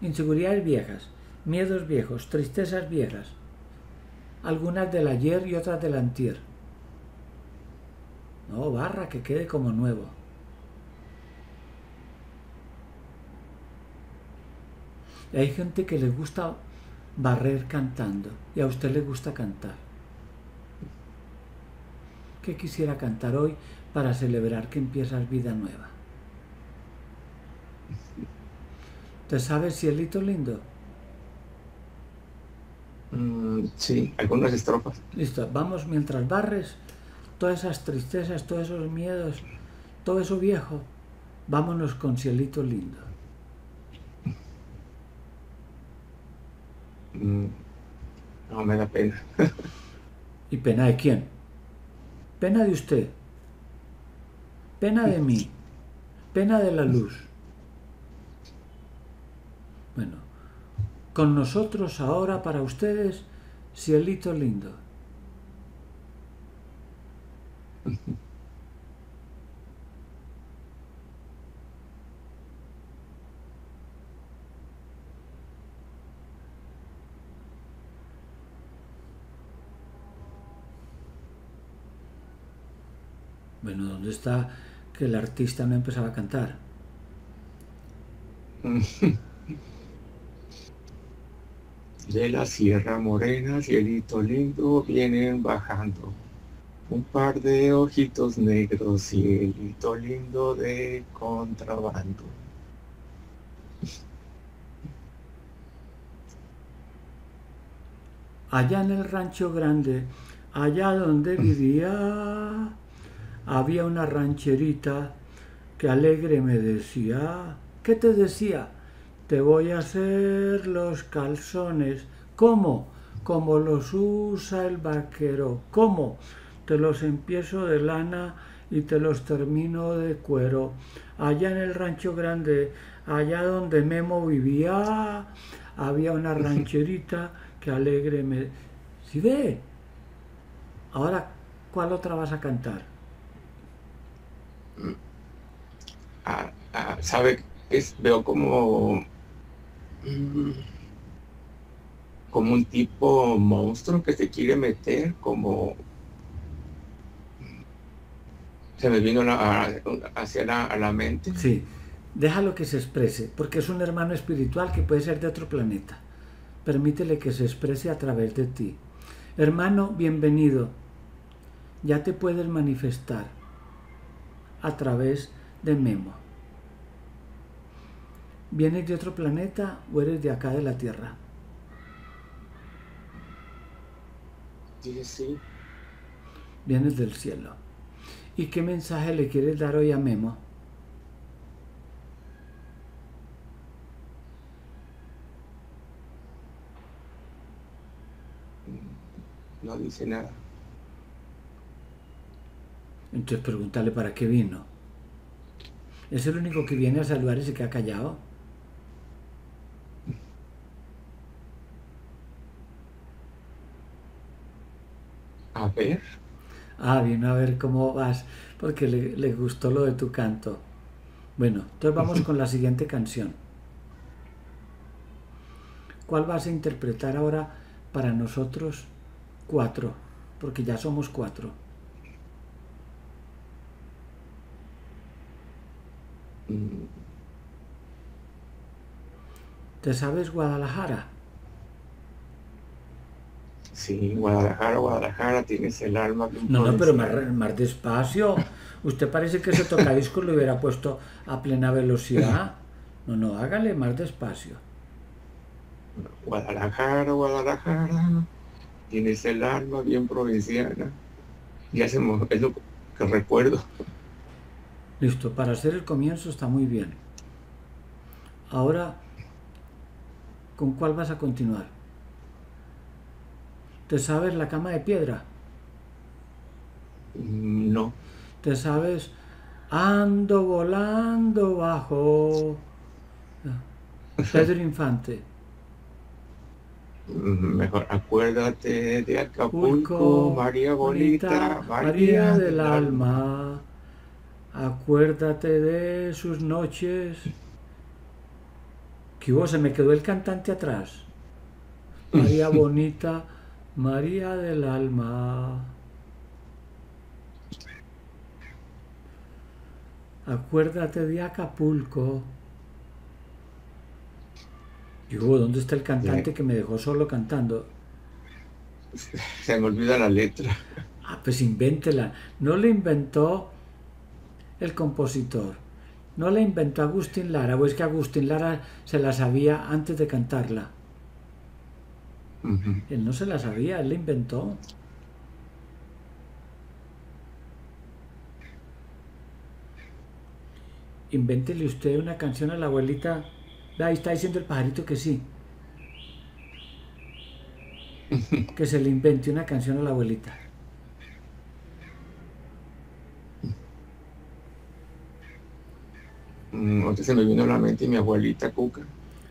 Inseguridades viejas, miedos viejos, tristezas viejas. algunas del ayer y otras del antier. No, barra, que quede como nuevo. Hay gente que les gusta barrer cantando, y a usted le gusta cantar. ¿Qué quisiera cantar hoy para celebrar que empiezas vida nueva? ¿Te sabes Cielito Lindo? Sí, algunas estrofas. Listo, vamos mientras barres, todas esas tristezas, todos esos miedos, todo eso viejo, vámonos con Cielito Lindo. No, me da pena. ¿Y pena de quién? Pena de usted, pena de mí, pena de la luz. Bueno, con nosotros ahora para ustedes, Cielito Lindo. Bueno, ¿dónde está que el artista no empezaba a cantar? De la Sierra Morena, Cielito Lindo, vienen bajando un par de ojitos negros, Cielito Lindo de contrabando. Allá en el rancho grande, allá donde vivía, había una rancherita que alegre me decía. ¿Qué te decía? Te voy a hacer los calzones. ¿Cómo? Como los usa el vaquero. ¿Cómo? Te los empiezo de lana y te los termino de cuero. Allá en el rancho grande, allá donde Memo vivía, había una rancherita que alegre me... ¿Sí ve? Ahora, ¿cuál otra vas a cantar? ¿Sabe? Veo como un tipo monstruo que se quiere meter, como se me vino hacia la mente. Sí, déjalo que se exprese, porque es un hermano espiritual que puede ser de otro planeta. Permítele que se exprese a través de ti. Hermano, bienvenido. Ya te puedes manifestar a través de Memo. ¿Vienes de otro planeta o eres de acá de la Tierra? Sí, sí. Vienes del cielo. ¿Y qué mensaje le quieres dar hoy a Memo? No dice nada. Entonces pregúntale para qué vino. ¿Es el único que viene a saludar y se queda callado? A ver. Ah, vino a ver cómo vas, porque le gustó lo de tu canto. Bueno, entonces vamos con la siguiente canción. ¿Cuál vas a interpretar ahora para nosotros cuatro? Porque ya somos cuatro. ¿Te sabes Guadalajara? Sí, Guadalajara, Guadalajara, tienes el alma... No, pero más despacio. Usted parece que ese tocadiscos lo hubiera puesto a plena velocidad. No, hágale más despacio. Guadalajara, Guadalajara, tienes el alma bien provinciana. Ya se me... es lo que recuerdo. Listo, para hacer el comienzo está muy bien. Ahora, ¿con cuál vas a continuar? ¿Te sabes La Cama de Piedra? No. ¿Te sabes Ando Volando Bajo Pedro Infante? Mejor acuérdate de Acapulco, María Bonita, María del Alma. Acuérdate de sus noches. ¿Qué hubo? Se me quedó el cantante atrás. María Bonita, María del alma, acuérdate de Acapulco. Digo, ¿dónde está el cantante que me dejó solo cantando? Se me olvida la letra. Ah, pues invéntela. No la inventó el compositor, no la inventó Agustín Lara, o es que Agustín Lara se la sabía antes de cantarla. Él no se la sabía, él la inventó. Invéntele usted una canción a la abuelita. Ahí está diciendo el pajarito que sí. Que se le invente una canción a la abuelita. Se me vino a la mente mi abuelita Cuca.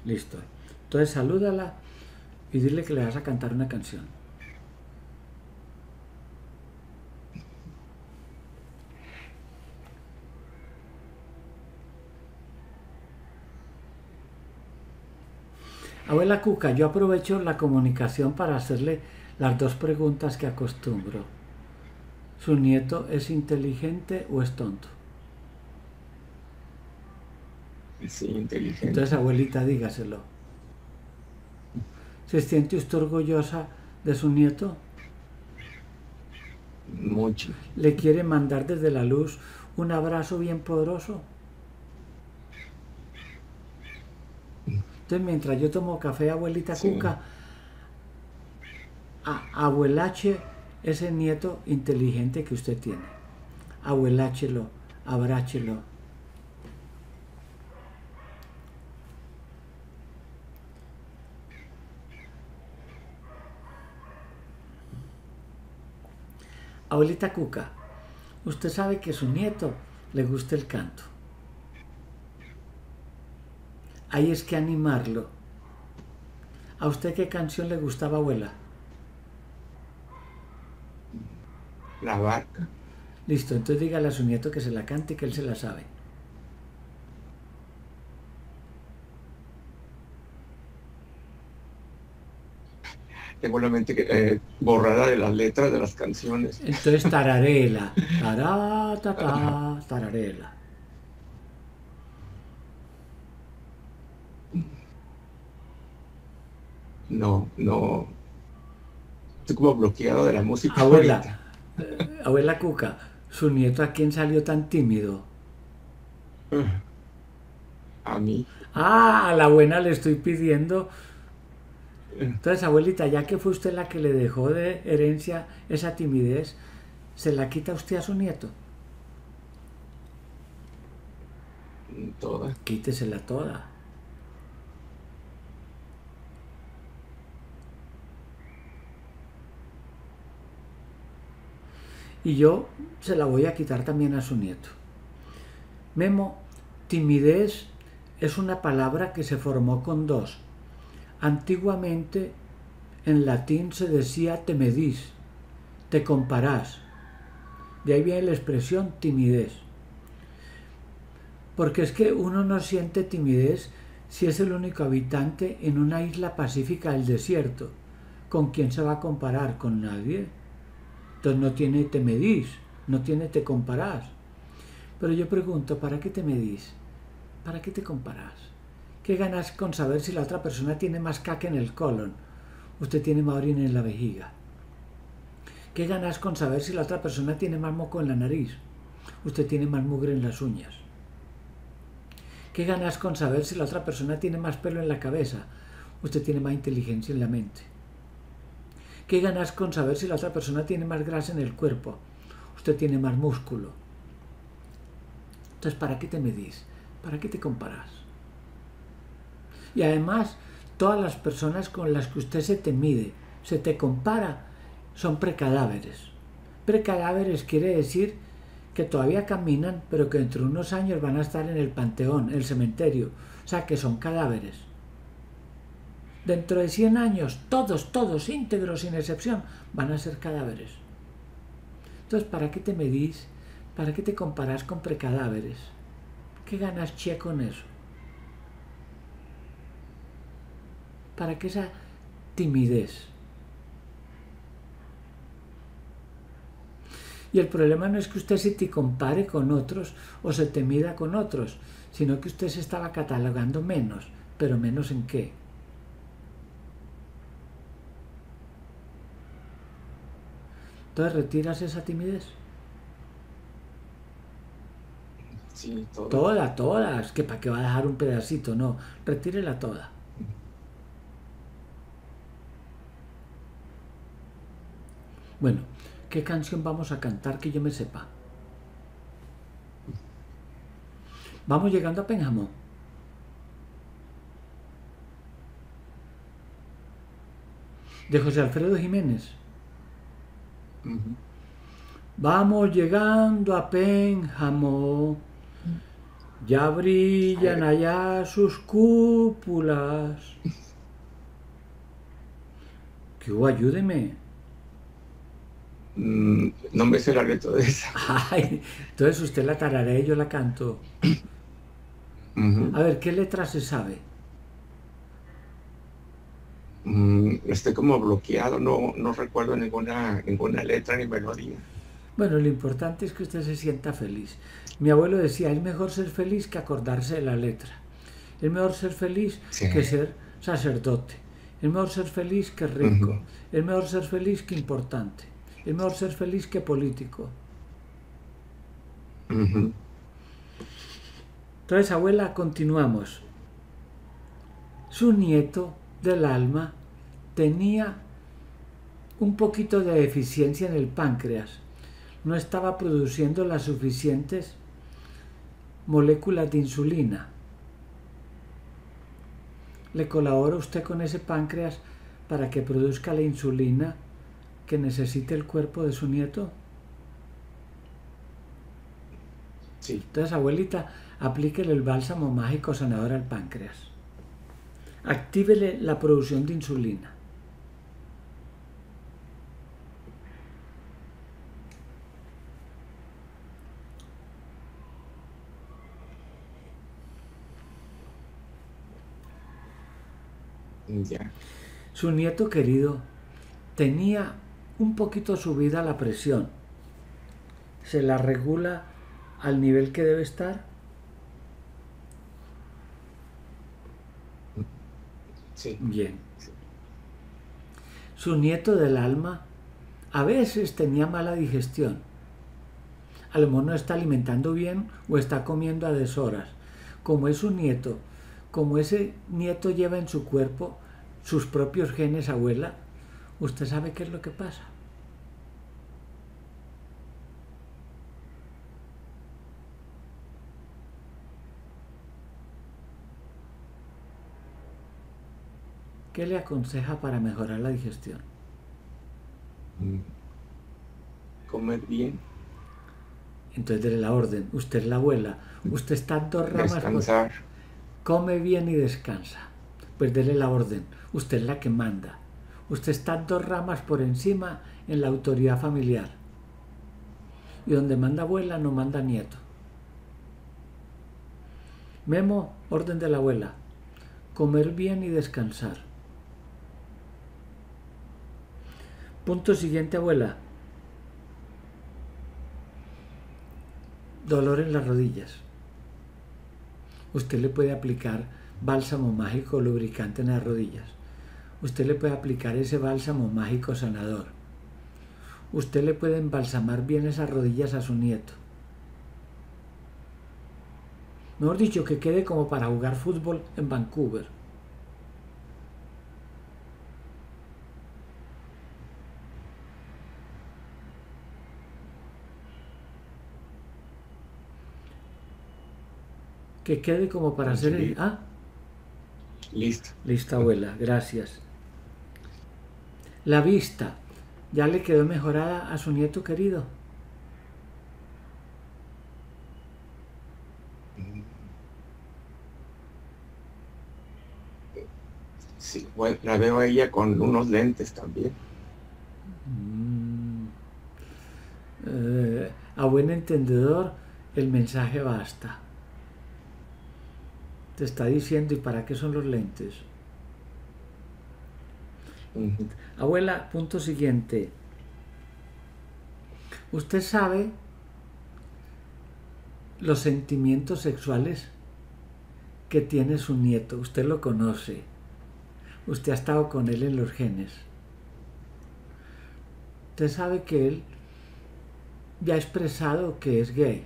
Listo. Entonces salúdala y dile que le vas a cantar una canción. Abuela Cuca, yo aprovecho la comunicación para hacerle las dos preguntas que acostumbro. ¿Su nieto es inteligente o es tonto? Sí, inteligente. Entonces, abuelita, dígaselo. ¿Se siente usted orgullosa de su nieto? Mucho. ¿Le quiere mandar desde la luz un abrazo bien poderoso? Entonces, mientras yo tomo café, abuelita Cuca, abuelache ese nieto inteligente que usted tiene. Abueláchelo, abráchelo. Abuelita Cuca, usted sabe que a su nieto le gusta el canto. Ahí es que animarlo. ¿A usted qué canción le gustaba, abuela? La barca. Listo, entonces dígale a su nieto que se la cante y que él se la sabe. Tengo la mente borrada de las letras de las canciones. Entonces tararela. Tará, ta, ta, tararela. No, no. Estoy como bloqueado de la música. Abuela, abuela Cuca, ¿su nieto a quién salió tan tímido? A mí. Ah, a la buena le estoy pidiendo. Entonces, abuelita, ya que fue usted la que le dejó de herencia esa timidez, ¿se la quita usted a su nieto? Toda. Quítesela toda. Y yo se la voy a quitar también a su nieto. Memo, timidez es una palabra que se formó con dos. Antiguamente, en latín se decía te medís, te comparás. De ahí viene la expresión timidez. Porque es que uno no siente timidez si es el único habitante en una isla pacífica del desierto. ¿Con quién se va a comparar? ¿Con nadie? Entonces no tiene te medís, no tiene te comparás. Pero yo pregunto, ¿para qué te medís? ¿Para qué te comparás? ¿Qué ganas con saber si la otra persona tiene más caca en el colon? Usted tiene más orina en la vejiga. ¿Qué ganas con saber si la otra persona tiene más moco en la nariz? Usted tiene más mugre en las uñas. ¿Qué ganas con saber si la otra persona tiene más pelo en la cabeza? Usted tiene más inteligencia en la mente. ¿Qué ganas con saber si la otra persona tiene más grasa en el cuerpo? Usted tiene más músculo. Entonces, ¿para qué te medís? ¿Para qué te comparás? Y además, todas las personas con las que usted se te mide, se te compara, son precadáveres. Precadáveres quiere decir que todavía caminan, pero que dentro de unos años van a estar en el panteón, en el cementerio. O sea, que son cadáveres. Dentro de 100 años, todos, íntegros, sin excepción, van a ser cadáveres. Entonces, ¿para qué te medís? ¿Para qué te comparás con precadáveres? ¿Qué ganas, che, con eso? ¿Para qué esa timidez? Y el problema no es que usted se te compare con otros o se te mida con otros, sino que usted se estaba catalogando menos. ¿Pero menos en qué? Entonces, ¿retiras esa timidez? Sí, toda. Toda, toda. Es que para qué va a dejar un pedacito, no. Retírela toda. Bueno, ¿qué canción vamos a cantar que yo me sepa? Vamos llegando a Pénjamo. De José Alfredo Jiménez. Uh-huh. Vamos llegando a Pénjamo, ya brillan allá sus cúpulas. Que hubo, ayúdeme. No me sé el albeto de esa. Ay, entonces usted la tararé y yo la canto. Uh-huh. A ver, ¿qué letra se sabe? Estoy como bloqueado, no recuerdo ninguna letra ni melodía. Bueno, lo importante es que usted se sienta feliz. Mi abuelo decía, es mejor ser feliz que acordarse de la letra. Es mejor ser feliz que ser sacerdote. Es mejor ser feliz que rico. Uh-huh. Es mejor ser feliz que importante. Es mejor ser feliz que político. Uh-huh. Entonces, abuela, continuamos. Su nieto del alma tenía un poquito de deficiencia en el páncreas. No estaba produciendo las suficientes moléculas de insulina. ¿Le colabora usted con ese páncreas para que produzca la insulina que necesite el cuerpo de su nieto? Sí. Entonces, abuelita, aplíquele el bálsamo mágico sanador al páncreas. Actívele la producción de insulina. Ya. Su nieto querido tenía un poquito subida la presión. ¿Se la regula al nivel que debe estar? Sí. Bien. Sí. Su nieto del alma a veces tenía mala digestión. A lo mejor no está alimentando bien o está comiendo a deshoras. Como ese nieto lleva en su cuerpo sus propios genes, abuela, ¿usted sabe qué es lo que pasa? ¿Qué le aconseja para mejorar la digestión? Comer bien. Entonces, déle la orden. Usted es la abuela. Usted está en dos ramas. Descansar. Come bien y descansa. Pues déle la orden. Usted es la que manda. Usted está en dos ramas por encima en la autoridad familiar. Y donde manda abuela, no manda nieto. Memo, orden de la abuela. Comer bien y descansar. Punto siguiente, abuela. Dolor en las rodillas. Usted le puede aplicar bálsamo mágico lubricante en las rodillas. Usted le puede aplicar ese bálsamo mágico sanador. Usted le puede embalsamar bien esas rodillas a su nieto. Mejor dicho, que quede como para jugar fútbol en Vancouver. Que quede como para hacer el... ¿Ah? Listo. Listo, abuela. Gracias. La vista. ¿Ya le quedó mejorada a su nieto querido? Sí, bueno, la veo a ella con unos lentes también. A buen entendedor, el mensaje basta. Te está diciendo, ¿y para qué son los lentes? Abuela, punto siguiente. Usted sabe los sentimientos sexuales que tiene su nieto. Usted lo conoce. Usted ha estado con él en los genes. Usted sabe que él ya ha expresado que es gay.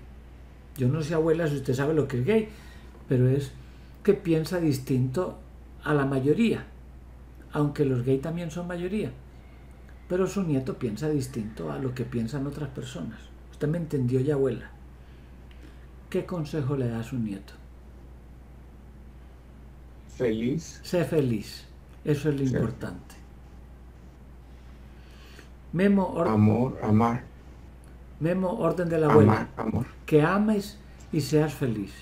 Yo no sé, abuela, si usted sabe lo que es gay, pero es que piensa distinto a la mayoría, aunque los gays también son mayoría, pero su nieto piensa distinto a lo que piensan otras personas. Usted me entendió ya, abuela. ¿Qué consejo le da a su nieto? Feliz. Sé feliz, eso es lo importante. Memo, orden. Amor, amar. Memo, orden de la abuela. Amar, amor. Que ames y seas feliz.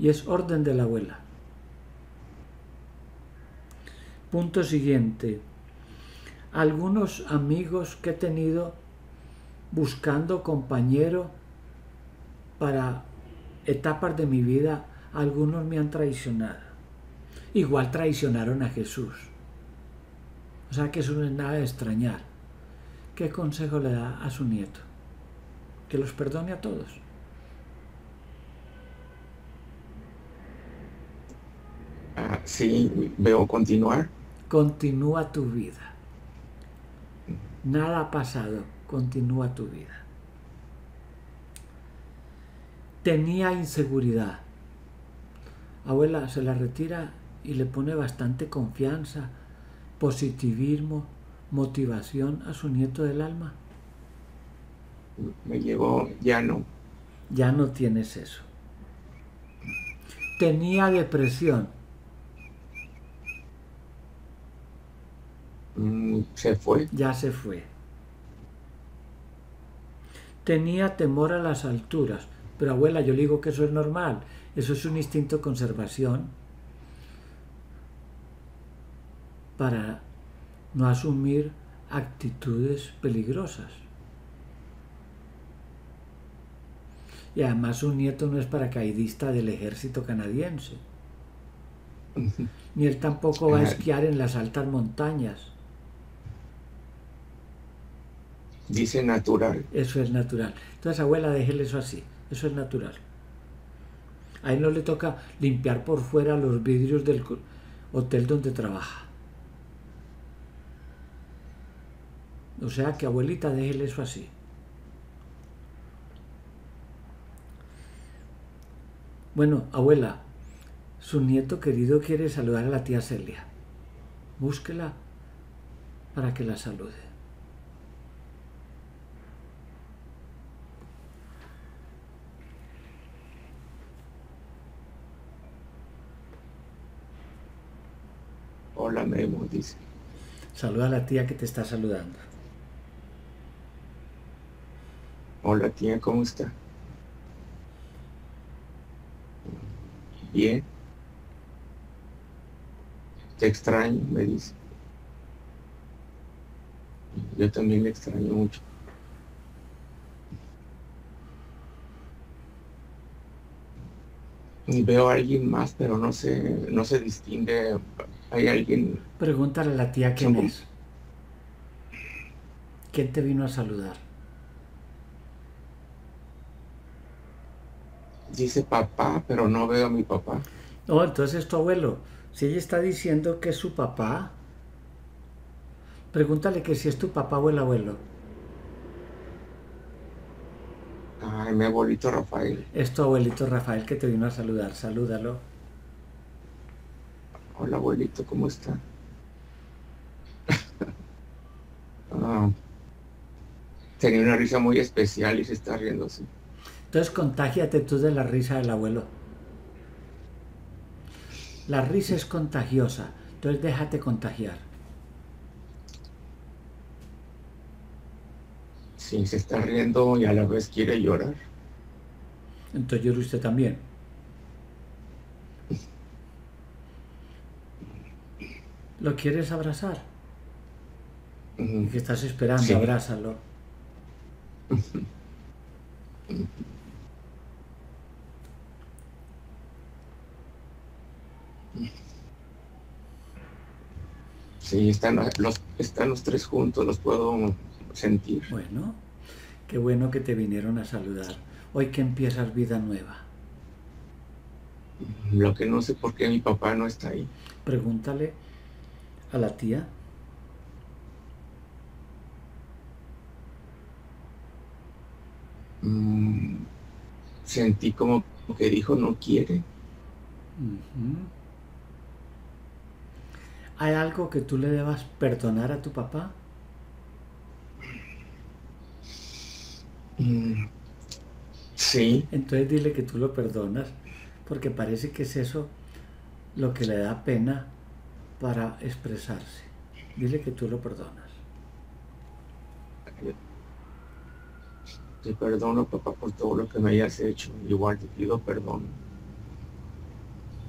Y es orden de la abuela. Punto siguiente. Algunos amigos que he tenido buscando compañero para etapas de mi vida, algunos me han traicionado. Igual traicionaron a Jesús. O sea que eso no es nada de extrañar. ¿Qué consejo le da a su nieto? Que los perdone a todos. Sí, veo continuar. Continúa tu vida. Nada ha pasado, continúa tu vida. Tenía inseguridad. Abuela, se la retira y le pone bastante confianza, positivismo, motivación a su nieto del alma. Me llegó, ya no. Ya no tienes eso. Tenía depresión. Se fue. Ya se fue. Tenía temor a las alturas. Pero abuela, yo le digo que eso es normal. Eso es un instinto de conservación para no asumir actitudes peligrosas. Y además un nieto no es paracaidista del ejército canadiense. Ni él tampoco va a esquiar en las altas montañas. Dice natural. Eso es natural. Entonces, abuela, déjele eso así. Eso es natural. A él no le toca limpiar por fuera los vidrios del hotel donde trabaja. O sea que, abuelita, déjele eso así. Bueno, abuela, su nieto querido quiere saludar a la tía Celia. Búsquela para que la salude. Hola, Memo, dice. Saluda a la tía que te está saludando. Hola, tía, ¿cómo está? Bien. Te extraño, me dice. Yo también le extraño mucho. Y veo a alguien más, pero no se distingue. ¿Hay alguien? Pregúntale a la tía quién es. ¿Quién te vino a saludar? Dice papá, pero no veo a mi papá. No, entonces tu abuelo. Si ella está diciendo que es su papá, pregúntale que si es tu papá o el abuelo. Ay, mi abuelito Rafael. Es tu abuelito Rafael que te vino a saludar. Salúdalo. Hola, abuelito, ¿cómo está? Tenía una risa muy especial y se está riendo así. Entonces contágiate tú de la risa del abuelo. La risa es contagiosa, entonces déjate contagiar. Sí, se está riendo y a la vez quiere llorar. Entonces llora usted también. ¿Lo quieres abrazar? ¿Qué estás esperando? Sí. Abrázalo. Sí, están los tres juntos, los puedo sentir. Bueno, qué bueno que te vinieron a saludar. Hoy que empiezas vida nueva. Lo que no sé por qué mi papá no está ahí. Pregúntale a la tía. Sentí como que dijo no quiere. ¿Hay algo que tú le debas perdonar a tu papá? Sí. Entonces dile que tú lo perdonas, porque parece que es eso lo que le da pena para expresarse. Dile que tú lo perdonas. Te perdono, papá, por todo lo que me hayas hecho. Igual te pido perdón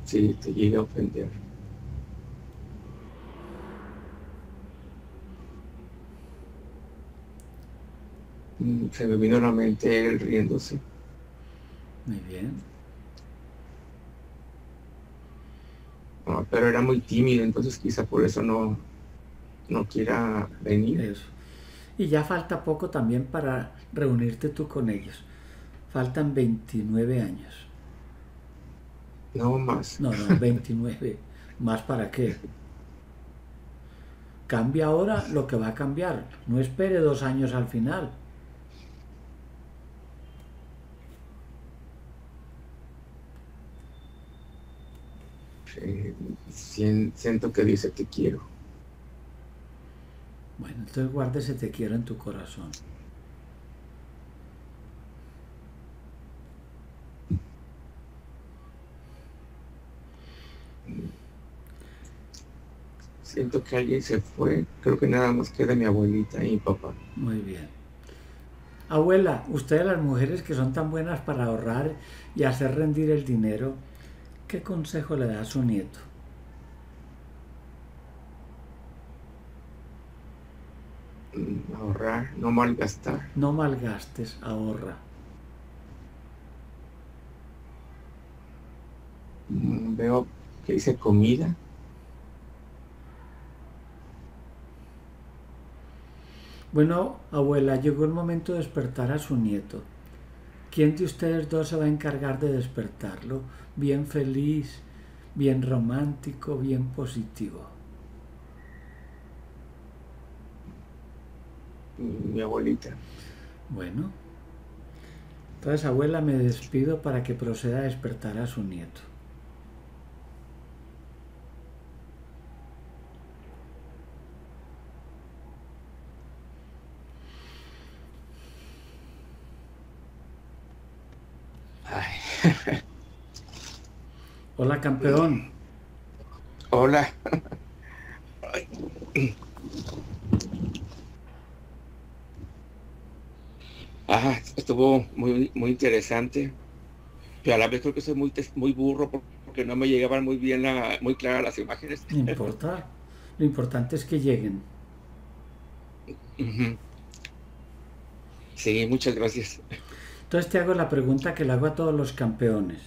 si te llegué a ofender. Se me vino a la mente él riéndose. Muy bien. No, pero era muy tímido, entonces quizá por eso no quiera venir. Eso. Y ya falta poco también para reunirte tú con ellos. Faltan 29 años. No más. No, no, 29. ¿Más para qué? Cambia ahora lo que va a cambiar. No espere 2 años al final. Siento que dice te quiero. Bueno, entonces guarda ese te quiero en tu corazón. Siento que alguien se fue. Creo que nada más queda mi abuelita y mi papá. Muy bien. Abuela, ustedes las mujeres que son tan buenas para ahorrar y hacer rendir el dinero, ¿qué consejo le da a su nieto? Ahorrar, no malgastar. No malgastes, ahorra. Veo que dice comida. Bueno, abuela, llegó el momento de despertar a su nieto. ¿Quién de ustedes dos se va a encargar de despertarlo? Bien feliz, bien romántico, bien positivo. Mi abuelita. Bueno. Entonces, abuela, me despido para que proceda a despertar a su nieto. Hola, campeón. Hola. Ah, estuvo muy interesante. Pero a la vez creo que soy muy burro porque no me llegaban muy claras las imágenes. No importa. Lo importante es que lleguen. Sí, muchas gracias. Entonces te hago la pregunta que le hago a todos los campeones.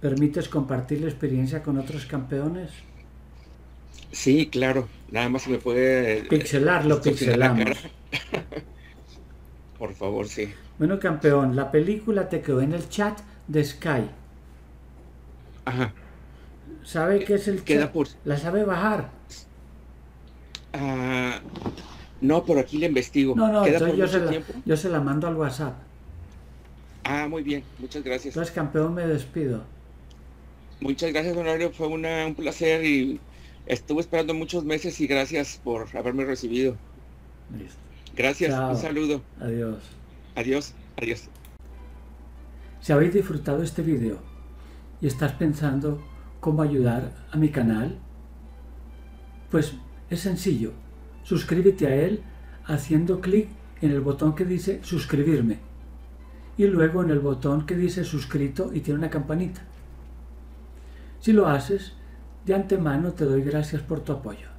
¿Permites compartir la experiencia con otros campeones? Sí, claro. Nada más se me puede... Pixelamos. Por favor, sí. Bueno, campeón, la película te quedó en el chat de Sky. Ajá. ¿Sabe qué es el chat? ¿La sabe bajar? No, pero aquí la investigo. No, no, entonces yo se la mando al WhatsApp. Ah, muy bien, muchas gracias. Entonces, campeón, me despido. Muchas gracias, don Mario, fue un placer y estuve esperando muchos meses y gracias por haberme recibido. Listo. Gracias, chao. Un saludo. Adiós. Adiós, adiós. Si habéis disfrutado este video y estás pensando cómo ayudar a mi canal, pues es sencillo. Suscríbete a él haciendo clic en el botón que dice suscribirme y luego en el botón que dice suscrito y tiene una campanita. Si lo haces, de antemano te doy gracias por tu apoyo.